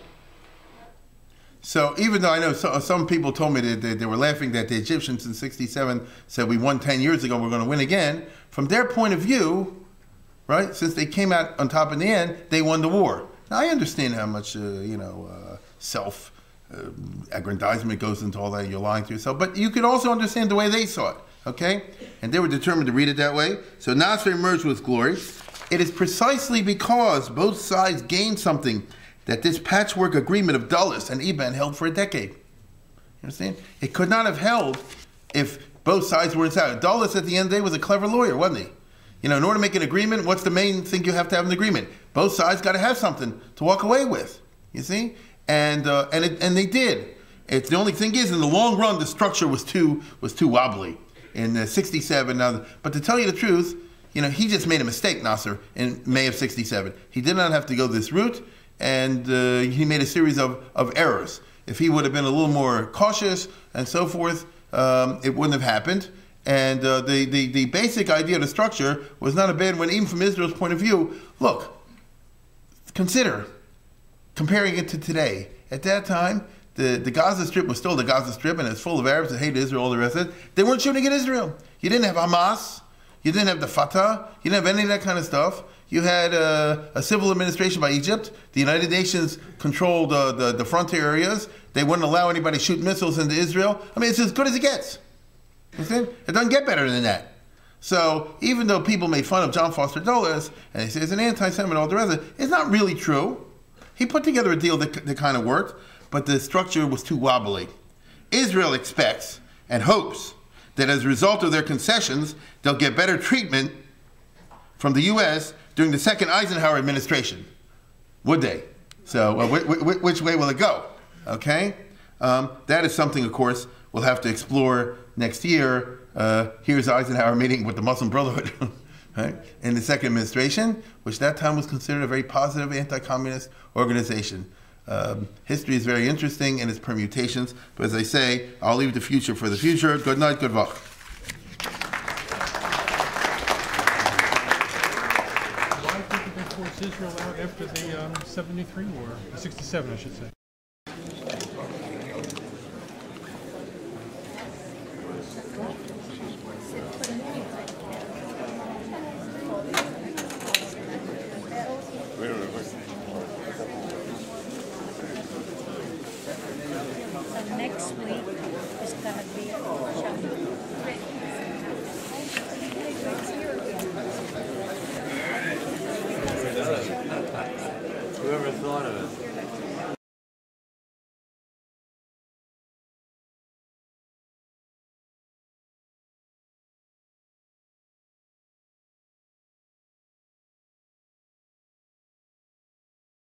So even though I know some people told me that they were laughing that the Egyptians in '67 said we won 10 years ago, we're going to win again, from their point of view, right, since they came out on top in the end, they won the war. Now, I understand how much, self-aggrandizement goes into all that, you're lying to yourself, but you could also understand the way they saw it, okay? And they were determined to read it that way. So Nasser emerged with glory. It is precisely because both sides gained something that this patchwork agreement of Dulles and Eban held for a decade. You understand? It could not have held if both sides were inside. Dulles, at the end of the day, was a clever lawyer, wasn't he? You know, in order to make an agreement, what's the main thing you have to have in an agreement? Both sides got to have something to walk away with, you see? And they did. It's, the only thing is, in the long run, the structure was too wobbly in '67. But to tell you the truth, you know, he just made a mistake, Nasser, in May of '67. He did not have to go this route. And he made a series of errors. If he would have been a little more cautious and so forth, it wouldn't have happened. And the basic idea of the structure was not a bad one, even from Israel's point of view. Look, consider comparing it to today. At that time, the Gaza Strip was still the Gaza Strip, and it was full of Arabs that hated Israel, all the rest of it. They weren't shooting at Israel. You didn't have Hamas. You didn't have the Fatah. You didn't have any of that kind of stuff. You had a civil administration by Egypt. The United Nations controlled the frontier areas. They wouldn't allow anybody to shoot missiles into Israel. I mean, it's as good as it gets. You see? It doesn't get better than that. So even though people made fun of John Foster Dulles, and they say it's an anti-Semite, all the rest of it, it's not really true. He put together a deal that kind of worked, but the structure was too wobbly. Israel expects and hopes that as a result of their concessions, they'll get better treatment from the U.S. during the second Eisenhower administration, would they? So which way will it go, okay? That is something, of course, we'll have to explore next year. Here's Eisenhower meeting with the Muslim Brotherhood, right? In the second administration, which that time was considered a very positive anti-communist organization. History is very interesting in its permutations, but as I say, I'll leave the future for the future. Good night, good vach. Israel out after the '73 war, '67, I should say.